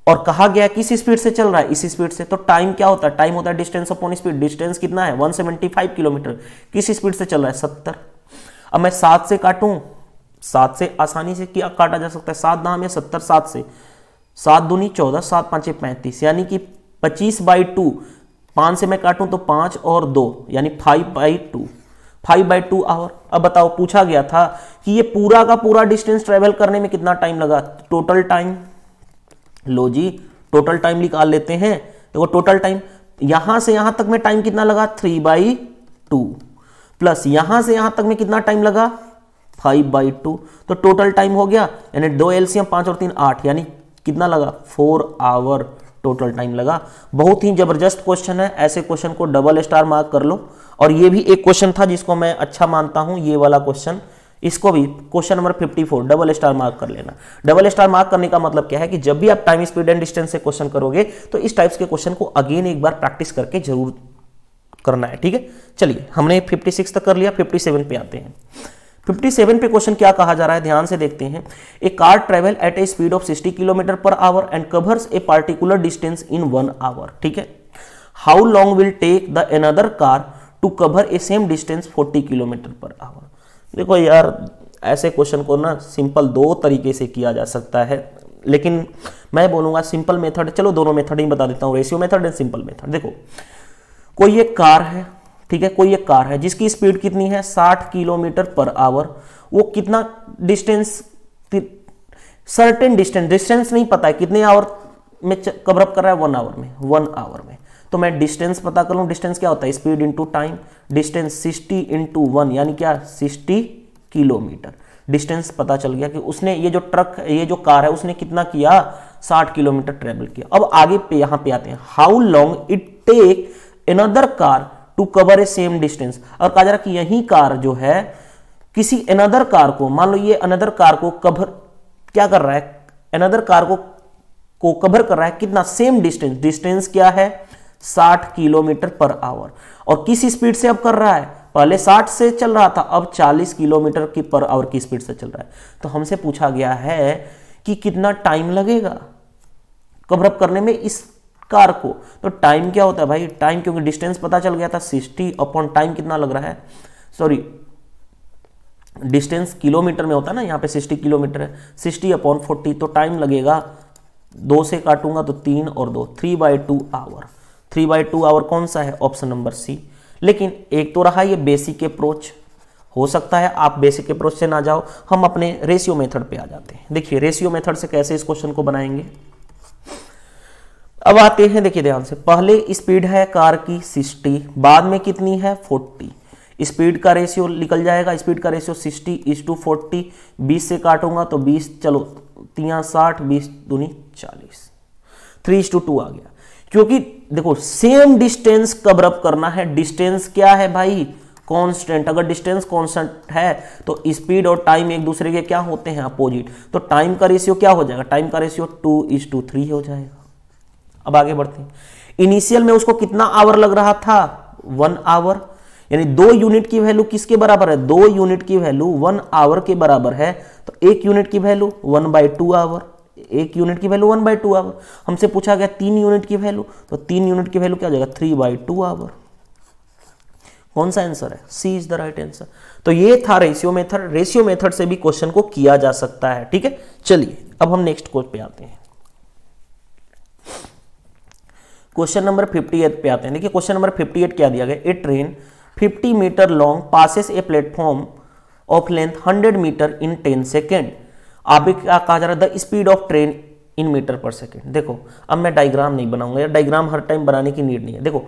और कहा गया किस स्पीड से चल रहा है, इस स्पीड से, तो टाइम क्या होता है, टाइम होता है डिस्टेंस अपॉन स्पीड, डिस्टेंस कितना है एक सौ पचहत्तर किलोमीटर, किस स्पीड से चल रहा है सत्तर। अब मैं सात से काटूं, सात से आसानी से क्या काटा जा सकता है, सात दाम या सत्तर सात से, सात दूनी चौदह, सात पाँचे पैंतीस, यानी कि पच्चीस बाई टू, पाँच से मैं काटूं तो पाँच और दो यानी five by two, five by two hour. अब बताओ पूछा गया था कि ये पूरा का पूरा डिस्टेंस ट्रेवल करने में कितना टाइम लगा, टोटल टाइम, लो जी टोटल टाइम निकाल लेते हैं, देखो टोटल टाइम यहां से यहां तक में टाइम कितना लगा थ्री बाई टू, प्लस यहां से यहां तक में कितना टाइम लगा फाइव बाई टू, तो टोटल टाइम हो गया यानी दो एलसीएम पाँच और तीन आठ, यानी कितना लगा फोर आवर टोटल टाइम लगा। बहुत ही जबरदस्त क्वेश्चन है, ऐसे क्वेश्चन को डबल स्टार मार्क कर लो। और ये भी एक क्वेश्चन था जिसको मैं अच्छा मानता हूं, ये वाला क्वेश्चन, इसको भी क्वेश्चन नंबर चौवन डबल स्टार मार्क कर लेना। डबल स्टार मार्क करने का मतलब क्या है कि जब भी आप टाइम स्पीड एंड डिस्टेंस से क्वेश्चन करोगे तो इस टाइप्स के क्वेश्चन को अगेन एक बार प्रैक्टिस करके जरूर करना है, ठीक है। चलिए हमने छप्पन तक कर लिया, सत्तावन पे आते हैं। सत्तावन पे क्वेश्चन क्या कहा जा रहा है, ध्यान से देखते हैं। A car travel at a speed of sixty kilometre per hour and covers a particular distance in one hour, ठीक है। How long will take the another car to cover a same distance forty kilometre per hour. देखो यार, ऐसे question को ना simple दो तरीके से किया जा सकता है, लेकिन मैं बोलूँगा सिंपल मेथड, चलो दोनों मेथड ही बता देता हूँ, ratio method and simple method. देखो कोई एक कार है, ठीक है, कोई एक कार है जिसकी स्पीड कितनी है साठ किलोमीटर पर आवर, वो कितना डिस्टेंस, सर्टेन डिस्टेंस, डिस्टेंस नहीं पता है कितने आवर में कवर अप कर रहा है, वन आवर में, वन आवर में। तो मैं डिस्टेंस पता कर लूँ, डिस्टेंस क्या होता है स्पीड इंटू टाइम, डिस्टेंस साठ इंटू वन यानी क्या साठ किलोमीटर। डिस्टेंस पता चल गया कि उसने ये जो ट्रक, ये जो कार है उसने कितना किया साठ किलोमीटर ट्रेवल किया। अब आगे पे यहाँ पे आते हैं, how long it take another car to cover a same distance. और कहा जा रहा है कि यही कार जो है किसी अनदर कार को, मान लो ये अनदर कार को कवर क्या कर रहा है, अनदर कार को को कवर कर रहा है कितना सेम डिस्टेंस, डिस्टेंस क्या है साठ किलोमीटर पर आवर, और किस स्पीड से अब कर रहा है, पहले साठ से चल रहा था अब चालीस किलोमीटर की पर आवर की स्पीड से चल रहा है। तो हमसे पूछा गया है कि कितना टाइम लगेगा कवर अप करने में इस कार को, तो टाइम क्या होता है भाई, टाइम क्योंकि डिस्टेंस पता चल गया था साठ अपॉन टाइम कितना लग रहा है, सॉरी डिस्टेंस किलोमीटर में होता है ना, यहाँ पे साठ किलोमीटर है, साठ अपॉन चालीस, तो टाइम लगेगा दो से काटूंगा तो तीन और दो, three by two hour. Three by two hour कौन सा है, ऑप्शन नंबर सी। लेकिन एक तो रहा ये बेसिक अप्रोच, हो सकता है आप बेसिक अप्रोच से ना जाओ, हम अपने रेशियो मेथड पे आ जाते हैं। देखिए रेशियो मेथड से कैसे इस क्वेश्चन को बनाएंगे। अब आते हैं, देखिए ध्यान से, पहले स्पीड है कार की साठ, बाद में कितनी है चालीस, स्पीड का रेशियो निकल जाएगा, स्पीड का रेशियो साठ इज टू चालीस, बीस से काटूंगा तो बीस, चलो तिया साठ, बीस दूनी चालीस, थ्री इज टू टू आ गया, क्योंकि देखो सेम डिस्टेंस कवर अप करना है। डिस्टेंस क्या है भाई, कांस्टेंट। अगर डिस्टेंस कांस्टेंट है तो स्पीड और टाइम एक दूसरे के क्या होते हैं, अपोजिट, तो टाइम का रेशियो क्या हो जाएगा, टाइम का ratio two is to three हो जाएगा। अब आगे बढ़ते हैं, इनिशियल में उसको कितना आवर लग रहा था, वन आवर, यानी दो यूनिट की वैल्यू किसके बराबर है, दो यूनिट की वैल्यू वन आवर के बराबर है, तो एक यूनिट की value one by two hour, एक यूनिट की value one by two hour. हमसे पूछा गया तीन यूनिट की वैल्यू, तो तीन यूनिट की वैल्यू क्या हो जाएगा, थ्री बाई टू आवर। कौन सा आंसर है? C is the right answer. तो ये था रेशियो मेथड। रेशियो मेथड से भी क्वेश्चन को किया जा सकता है। ठीक है, चलिए अब हम नेक्स्ट क्वेश्चन पे आते हैं, क्वेश्चन नंबर अट्ठावन पे आते हैं। देखिए क्वेश्चन नंबर अट्ठावन क्या दिया गया, a train fifty metre long passes a platform of length hundred metre in ten second. आप क्या कहा जा रहा है? The speed of train in metre per second. देखो अब मैं डायग्राम नहीं बनाऊंगा या डायग्राम हर टाइम बनाने की नीड नहीं है। देखो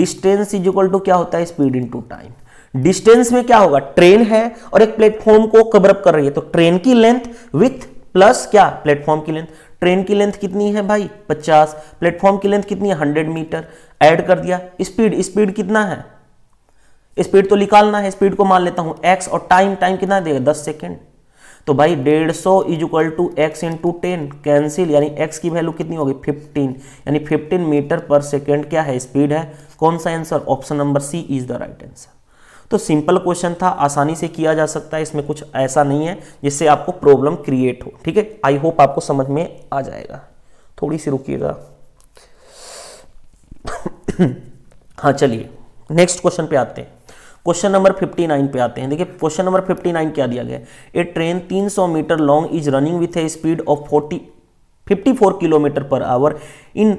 डिस्टेंस इज इक्वल टू क्या होता है? Speed into time. Distance में क्या होगा? ट्रेन है और एक प्लेटफॉर्म को कवर अप कर रही है, तो ट्रेन की लेंथ विथ प्लस क्या? प्लेटफॉर्म की लेंथ। ट्रेन की लेंथ कितनी है भाई? पचास। प्लेटफॉर्म की लेंथ कितनी है? Hundred metre. ऐड कर दिया। स्पीड, स्पीड कितना है? स्पीड तो निकालना है, स्पीड को मान लेता हूं एक्स, और टाइम, टाइम कितना देगा? दस सेकेंड। तो भाई डेढ़ सौ is equal to X into ten cancel, यानी एक्स की वैल्यू कितनी होगी? फिफ्टीन, यानी फिफ्टीन मीटर पर सेकेंड क्या है? स्पीड है। कौन सा answer? Option number C is the right answer. तो सिंपल क्वेश्चन था, आसानी से किया जा सकता है, इसमें कुछ ऐसा नहीं है जिससे आपको प्रॉब्लम क्रिएट हो। ठीक है, आई होप आपको समझ में आ जाएगा। थोड़ी सी रुकिएगा। हाँ चलिए नेक्स्ट क्वेश्चन पे आते हैं, क्वेश्चन नंबर उनसठ पे आते हैं। देखिए क्वेश्चन नंबर उनसठ क्या दिया गया, ए ट्रेन तीन सौ metre long is running with a speed of forty, fifty four kilometre per hour. In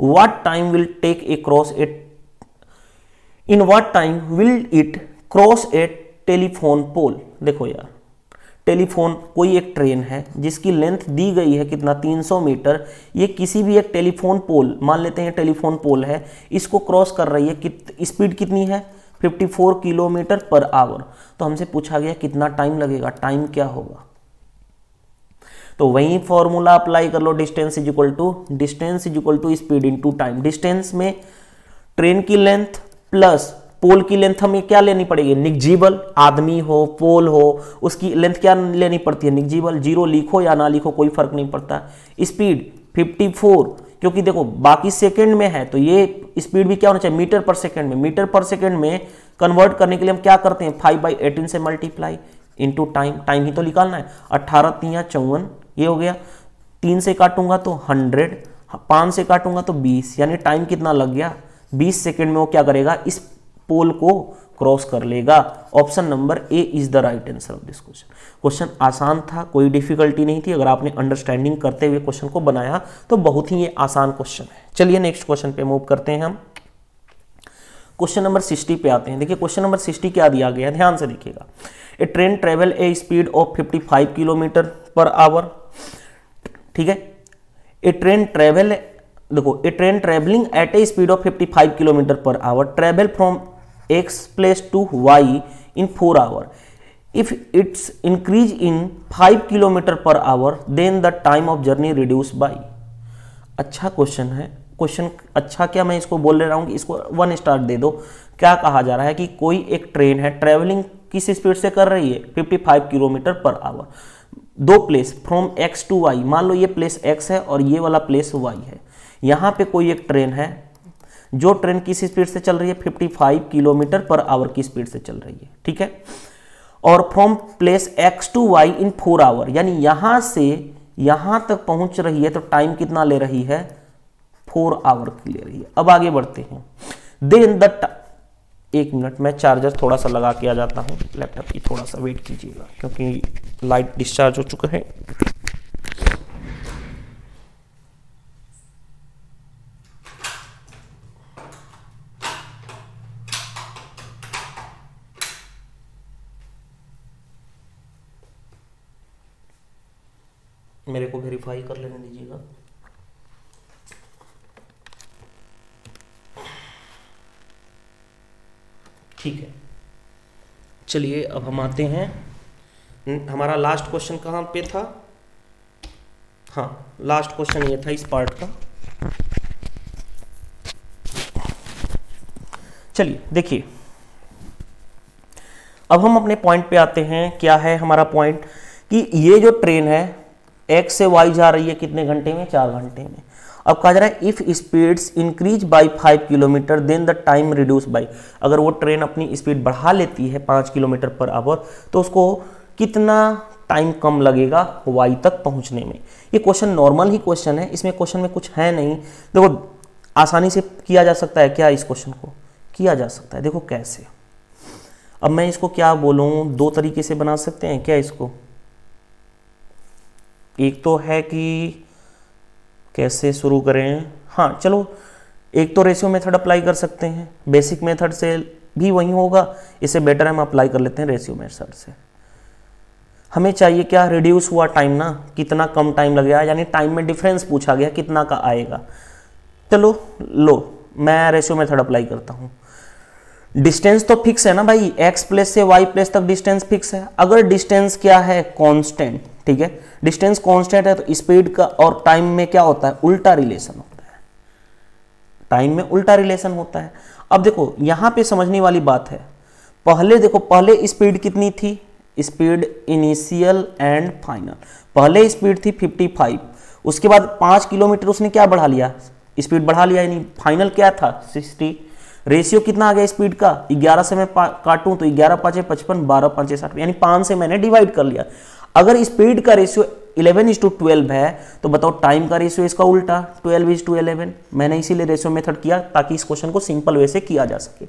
what time will take a cross a in what time will it cross a telephone pole. देखो यार, telephone कोई एक train है जिसकी length दी गई है कितना? तीन सौ मीटर। ये किसी भी एक टेलीफोन पोल, मान लेते हैं टेलीफोन पोल है, इसको क्रॉस कर रही है। कित, स्पीड कितनी है? चौवन किलोमीटर पर आवर। तो हमसे पूछा गया कितना टाइम लगेगा, टाइम क्या होगा? तो वही फॉर्मूला अप्लाई कर लो, distance is equal to distance is equal to speed into time. Distance में ट्रेन की लेंथ प्लस पोल की लेंथ हमें क्या लेनी पड़ेगी? निगजीबल। आदमी हो, पोल हो, उसकी लेंथ क्या लेनी पड़ती है? निगजीबल। जीरो लिखो या ना लिखो कोई फर्क नहीं पड़ता। स्पीड फिफ्टी फोर, क्योंकि देखो बाकी सेकंड में है, तो ये स्पीड भी क्या होना चाहिए? मीटर पर सेकंड में। मीटर पर सेकंड में कन्वर्ट करने के लिए हम क्या करते हैं? फाइव बाई एटीन से मल्टीप्लाई इनटू टाइम, टाइम ही तो निकालना है। अट्ठारह तिया चौवन, ये हो गया। तीन से काटूंगा तो हंड्रेड, पाँच से काटूंगा तो बीस, यानी टाइम कितना लग गया? बीस सेकेंड में वो क्या करेगा? इस पोल को क्रॉस कर लेगा। Option number A is the right answer of this question. Question आसान था, कोई डिफिकल्टी नहीं थी। अगर आपने अंडरस्टैंडिंग करते हुए क्वेश्चन को बनाया तो बहुत ही ये आसान क्वेश्चन है। चलिए नेक्स्ट क्वेश्चन पे मूव करते हैं हम, क्वेश्चन नंबर साठ पे आते हैं। देखिए क्वेश्चन नंबर साठ क्या दिया गया, ध्यान से देखिएगा। A train travel a speed of fifty five kilometre per hour. ठीक है, ए ट्रेन ट्रेवल, देखो a train travelling at a speed of fifty five kilometre per hour travel from x place to y in four hour. If it's increase in five kilometer per hour, then the time of journey reduce by. अच्छा question है, question अच्छा, क्या मैं इसको बोल ले रहा हूँ कि इसको वन स्टार दे दो। क्या कहा जा रहा है कि कोई एक ट्रेन है, ट्रेवलिंग किस स्पीड से कर रही है? Fifty five kilometre per hour. दो place from x to y, मान लो ये प्लेस x है और ये वाला प्लेस y है। यहाँ पे कोई एक ट्रेन है, जो ट्रेन किस स्पीड से चल रही है? Fifty five kilometre per hour की स्पीड से चल रही है। ठीक है, और from place x to y in four hour, यानी यहां से यहां तक पहुंच रही है, तो टाइम कितना ले रही है? फोर आवर की ले रही है। अब आगे बढ़ते हैं। देन द, एक मिनट मैं चार्जर थोड़ा सा लगा के आ जाता हूं लैपटॉप की, थोड़ा सा वेट कीजिएगा क्योंकि लाइट डिस्चार्ज हो चुका है। मेरे को वेरीफाई कर लेने दीजिएगा। ठीक है, चलिए अब हम आते हैं, हमारा लास्ट क्वेश्चन कहाँ पे था? हाँ, लास्ट क्वेश्चन ये था इस पार्ट का। चलिए देखिए अब हम अपने पॉइंट पे आते हैं। क्या है हमारा पॉइंट कि ये जो ट्रेन है एक्स से वाई जा रही है कितने घंटे में? चार घंटे में। अब कहा जा रहा है if speeds increase by five kilometer then the time reduce by. अगर वो ट्रेन अपनी स्पीड बढ़ा लेती है पाँच किलोमीटर पर आवर तो उसको कितना टाइम कम लगेगा वाई तक पहुंचने में। ये क्वेश्चन नॉर्मल ही क्वेश्चन है, इसमें क्वेश्चन में कुछ है नहीं। देखो आसानी से किया जा सकता है क्या? इस क्वेश्चन को किया जा सकता है। देखो कैसे, अब मैं इसको क्या बोलूँ, दो तरीके से बना सकते हैं क्या इसको, एक तो है कि कैसे शुरू करें, हाँ चलो एक तो रेशियो मेथड अप्लाई कर सकते हैं, बेसिक मेथड से भी वही होगा, इसे बेटर हम अप्लाई कर लेते हैं रेशियो मेथड से। हमें चाहिए क्या, रिड्यूस हुआ टाइम ना, कितना कम टाइम लग गया, यानी टाइम में डिफरेंस पूछा गया कितना का आएगा। चलो लो मैं रेशियो मेथड अप्लाई करता हूँ। डिस्टेंस तो फिक्स है ना भाई, एक्स प्लेस से वाई प्लेस तक डिस्टेंस फिक्स है। अगर डिस्टेंस क्या है कांस्टेंट, ठीक है डिस्टेंस कांस्टेंट है तो स्पीड का और टाइम में क्या होता है, उल्टा रिलेशन होता है, टाइम में उल्टा रिलेशन होता है। अब देखो यहाँ पे समझने वाली बात है, पहले देखो पहले स्पीड कितनी थी, स्पीड इनिशियल एंड फाइनल, पहले स्पीड थी पचपन, उसके बाद पाँच किलोमीटर उसने क्या बढ़ा लिया, स्पीड बढ़ा लिया, यानी फाइनल क्या था साठ। रेशियो कितना आ गया स्पीड का, ग्यारह से मैं काटूं तो ग्यारह पाँचे पचपन, बारह पाँचे साठ, यानी पाँच से मैंने डिवाइड कर लिया। अगर स्पीड का ratio eleven is to twelve है तो बताओ टाइम का रेशियो इसका उल्टा ट्वेल्व इज टू इलेवन। मैंने इसीलिए रेशियो मेथड किया ताकि इस क्वेश्चन को सिंपल वे से किया जा सके।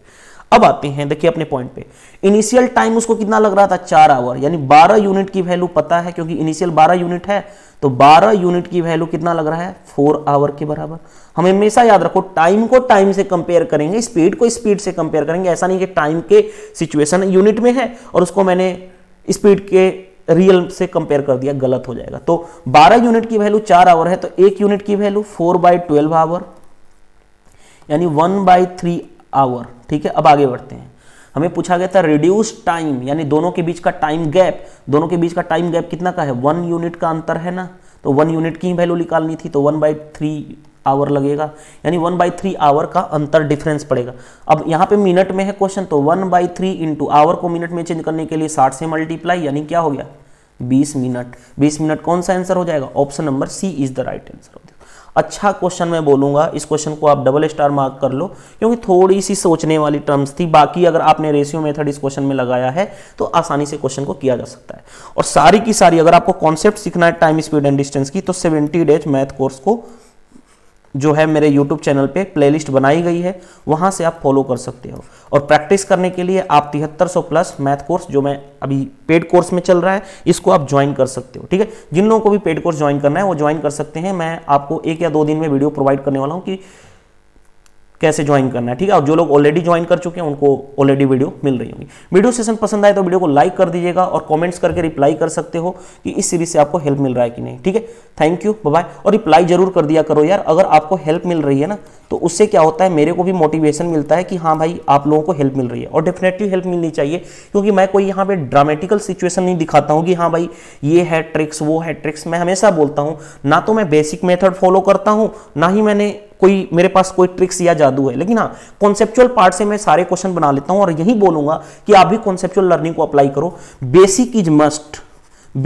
अब आते हैं देखिए अपने पॉइंट पे, इनिशियल टाइम उसको कितना लग रहा था, चार आवर, यानी बारह यूनिट की वैल्यू पता है क्योंकि इनिशियल बारह यूनिट है, तो बारह यूनिट की वैल्यू कितना लग रहा है, फोर आवर के बराबर। हमें हमेशा याद रखो टाइम को टाइम से कंपेयर करेंगे, स्पीड को स्पीड से कंपेयर करेंगे, ऐसा नहीं कि टाइम के सिचुएशन यूनिट में है और उसको मैंने स्पीड के रियल से कंपेयर कर दिया, गलत हो जाएगा। तो बारह यूनिट की वैल्यू चार आवर है तो एक यूनिट की value four by twelve hour यानी वन बाई थ्री आवर, ठीक है। अब आगे बढ़ते हैं, हमें पूछा गया था रिड्यूस टाइम, यानी दोनों के बीच का टाइम गैप, दोनों के बीच का टाइम गैप कितना का है, वन यूनिट का अंतर है ना, तो वन यूनिट की वैल्यू निकालनी थी तो वन बाई थ्री आवर लगेगा, यानी वन बाई थ्री आवर का अंतर डिफरेंस पड़ेगा। अब यहाँ पे मिनट में है क्वेश्चन तो one by three into hour को मिनट में चेंज करने के लिए साठ से मल्टीप्लाई, यानी क्या हो गया बीस मिनट। बीस मिनट कौन सा आंसर हो जाएगा, option number C is the right answer. अच्छा क्वेश्चन मैं बोलूंगा, इस क्वेश्चन को आप डबल स्टार मार्क कर लो क्योंकि थोड़ी सी सोचने वाली टर्म्स थी, बाकी अगर आपने रेशियो मेथड इस क्वेश्चन में लगाया है तो आसानी से क्वेश्चन को किया जा सकता है। और सारी की सारी अगर आपको कॉन्सेप्ट सीखना है टाइम स्पीड एंड डिस्टेंस की तो सेवेंटी डेज मैथ कोर्स को जो है मेरे यूट्यूब चैनल पे प्लेलिस्ट बनाई गई है, वहाँ से आप फॉलो कर सकते हो। और प्रैक्टिस करने के लिए आप तिहत्तर सौ प्लस मैथ कोर्स जो मैं अभी पेड कोर्स में चल रहा है इसको आप ज्वाइन कर सकते हो, ठीक है। जिन लोगों को भी पेड कोर्स ज्वाइन करना है वो ज्वाइन कर सकते हैं, मैं आपको एक या दो दिन में वीडियो प्रोवाइड करने वाला हूँ कि कैसे ज्वाइन करना है, ठीक है। और जो लोग ऑलरेडी ज्वाइन कर चुके हैं उनको ऑलरेडी वीडियो मिल रही होगी। वीडियो सेशन पसंद आए तो वीडियो को लाइक कर दीजिएगा और कमेंट्स करके रिप्लाई कर सकते हो कि इस सीरीज से आपको हेल्प मिल रहा है कि नहीं, ठीक है। Thank you, bye bye. और रिप्लाई जरूर कर दिया करो यार, अगर आपको हेल्प मिल रही है ना तो उससे क्या होता है मेरे को भी मोटिवेशन मिलता है कि हाँ भाई आप लोगों को हेल्प मिल रही है। और डेफिनेटली हेल्प मिलनी चाहिए क्योंकि मैं कोई यहाँ पे ड्रामेटिकल सिचुएशन नहीं दिखाता हूँ कि हाँ भाई ये है ट्रिक्स वो है ट्रिक्स। मैं हमेशा बोलता हूँ ना तो मैं बेसिक मेथड फॉलो करता हूँ ना ही मैंने कोई मेरे पास कोई ट्रिक्स या जादू है, लेकिन हाँ कॉन्सेप्चुअल पार्ट से मैं सारे क्वेश्चन बना लेता हूँ। और यही बोलूंगा कि आप भी कॉन्सेप्चुअल लर्निंग को अप्लाई करो, basic is must,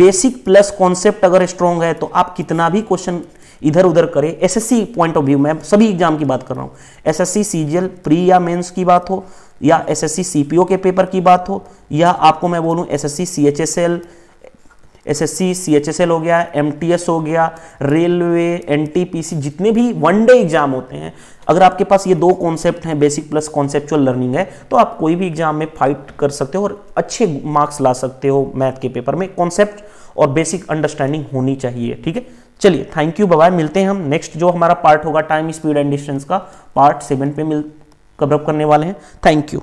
basic plus concept अगर स्ट्रॉन्ग है तो आप कितना भी क्वेश्चन इधर उधर करें। एसएससी पॉइंट ऑफ व्यू, मैं सभी एग्जाम की बात कर रहा हूँ, एसएससी सीजीएल प्री या मेंस की बात हो या एसएससी सीपीओ के पेपर की बात हो या आपको मैं बोलूँ एसएससी सीएचएसएल, एसएससी सीएचएसएल हो गया, एमटीएस हो गया, रेलवे, एनटीपीसी, जितने भी वनडे एग्जाम होते हैं अगर आपके पास ये दो कॉन्सेप्ट हैं बेसिक प्लस कॉन्सेप्चुअल लर्निंग है तो आप कोई भी एग्जाम में फाइट कर सकते हो और अच्छे मार्क्स ला सकते हो। मैथ के पेपर में कॉन्सेप्ट और बेसिक अंडरस्टैंडिंग होनी चाहिए, ठीक है। चलिए थैंक यू, बाय बाय। मिलते हैं हम नेक्स्ट जो हमारा पार्ट होगा टाइम स्पीड एंड डिस्टेंस का, पार्ट सेवन पे मिल कवर अप करने वाले हैं। Thank you.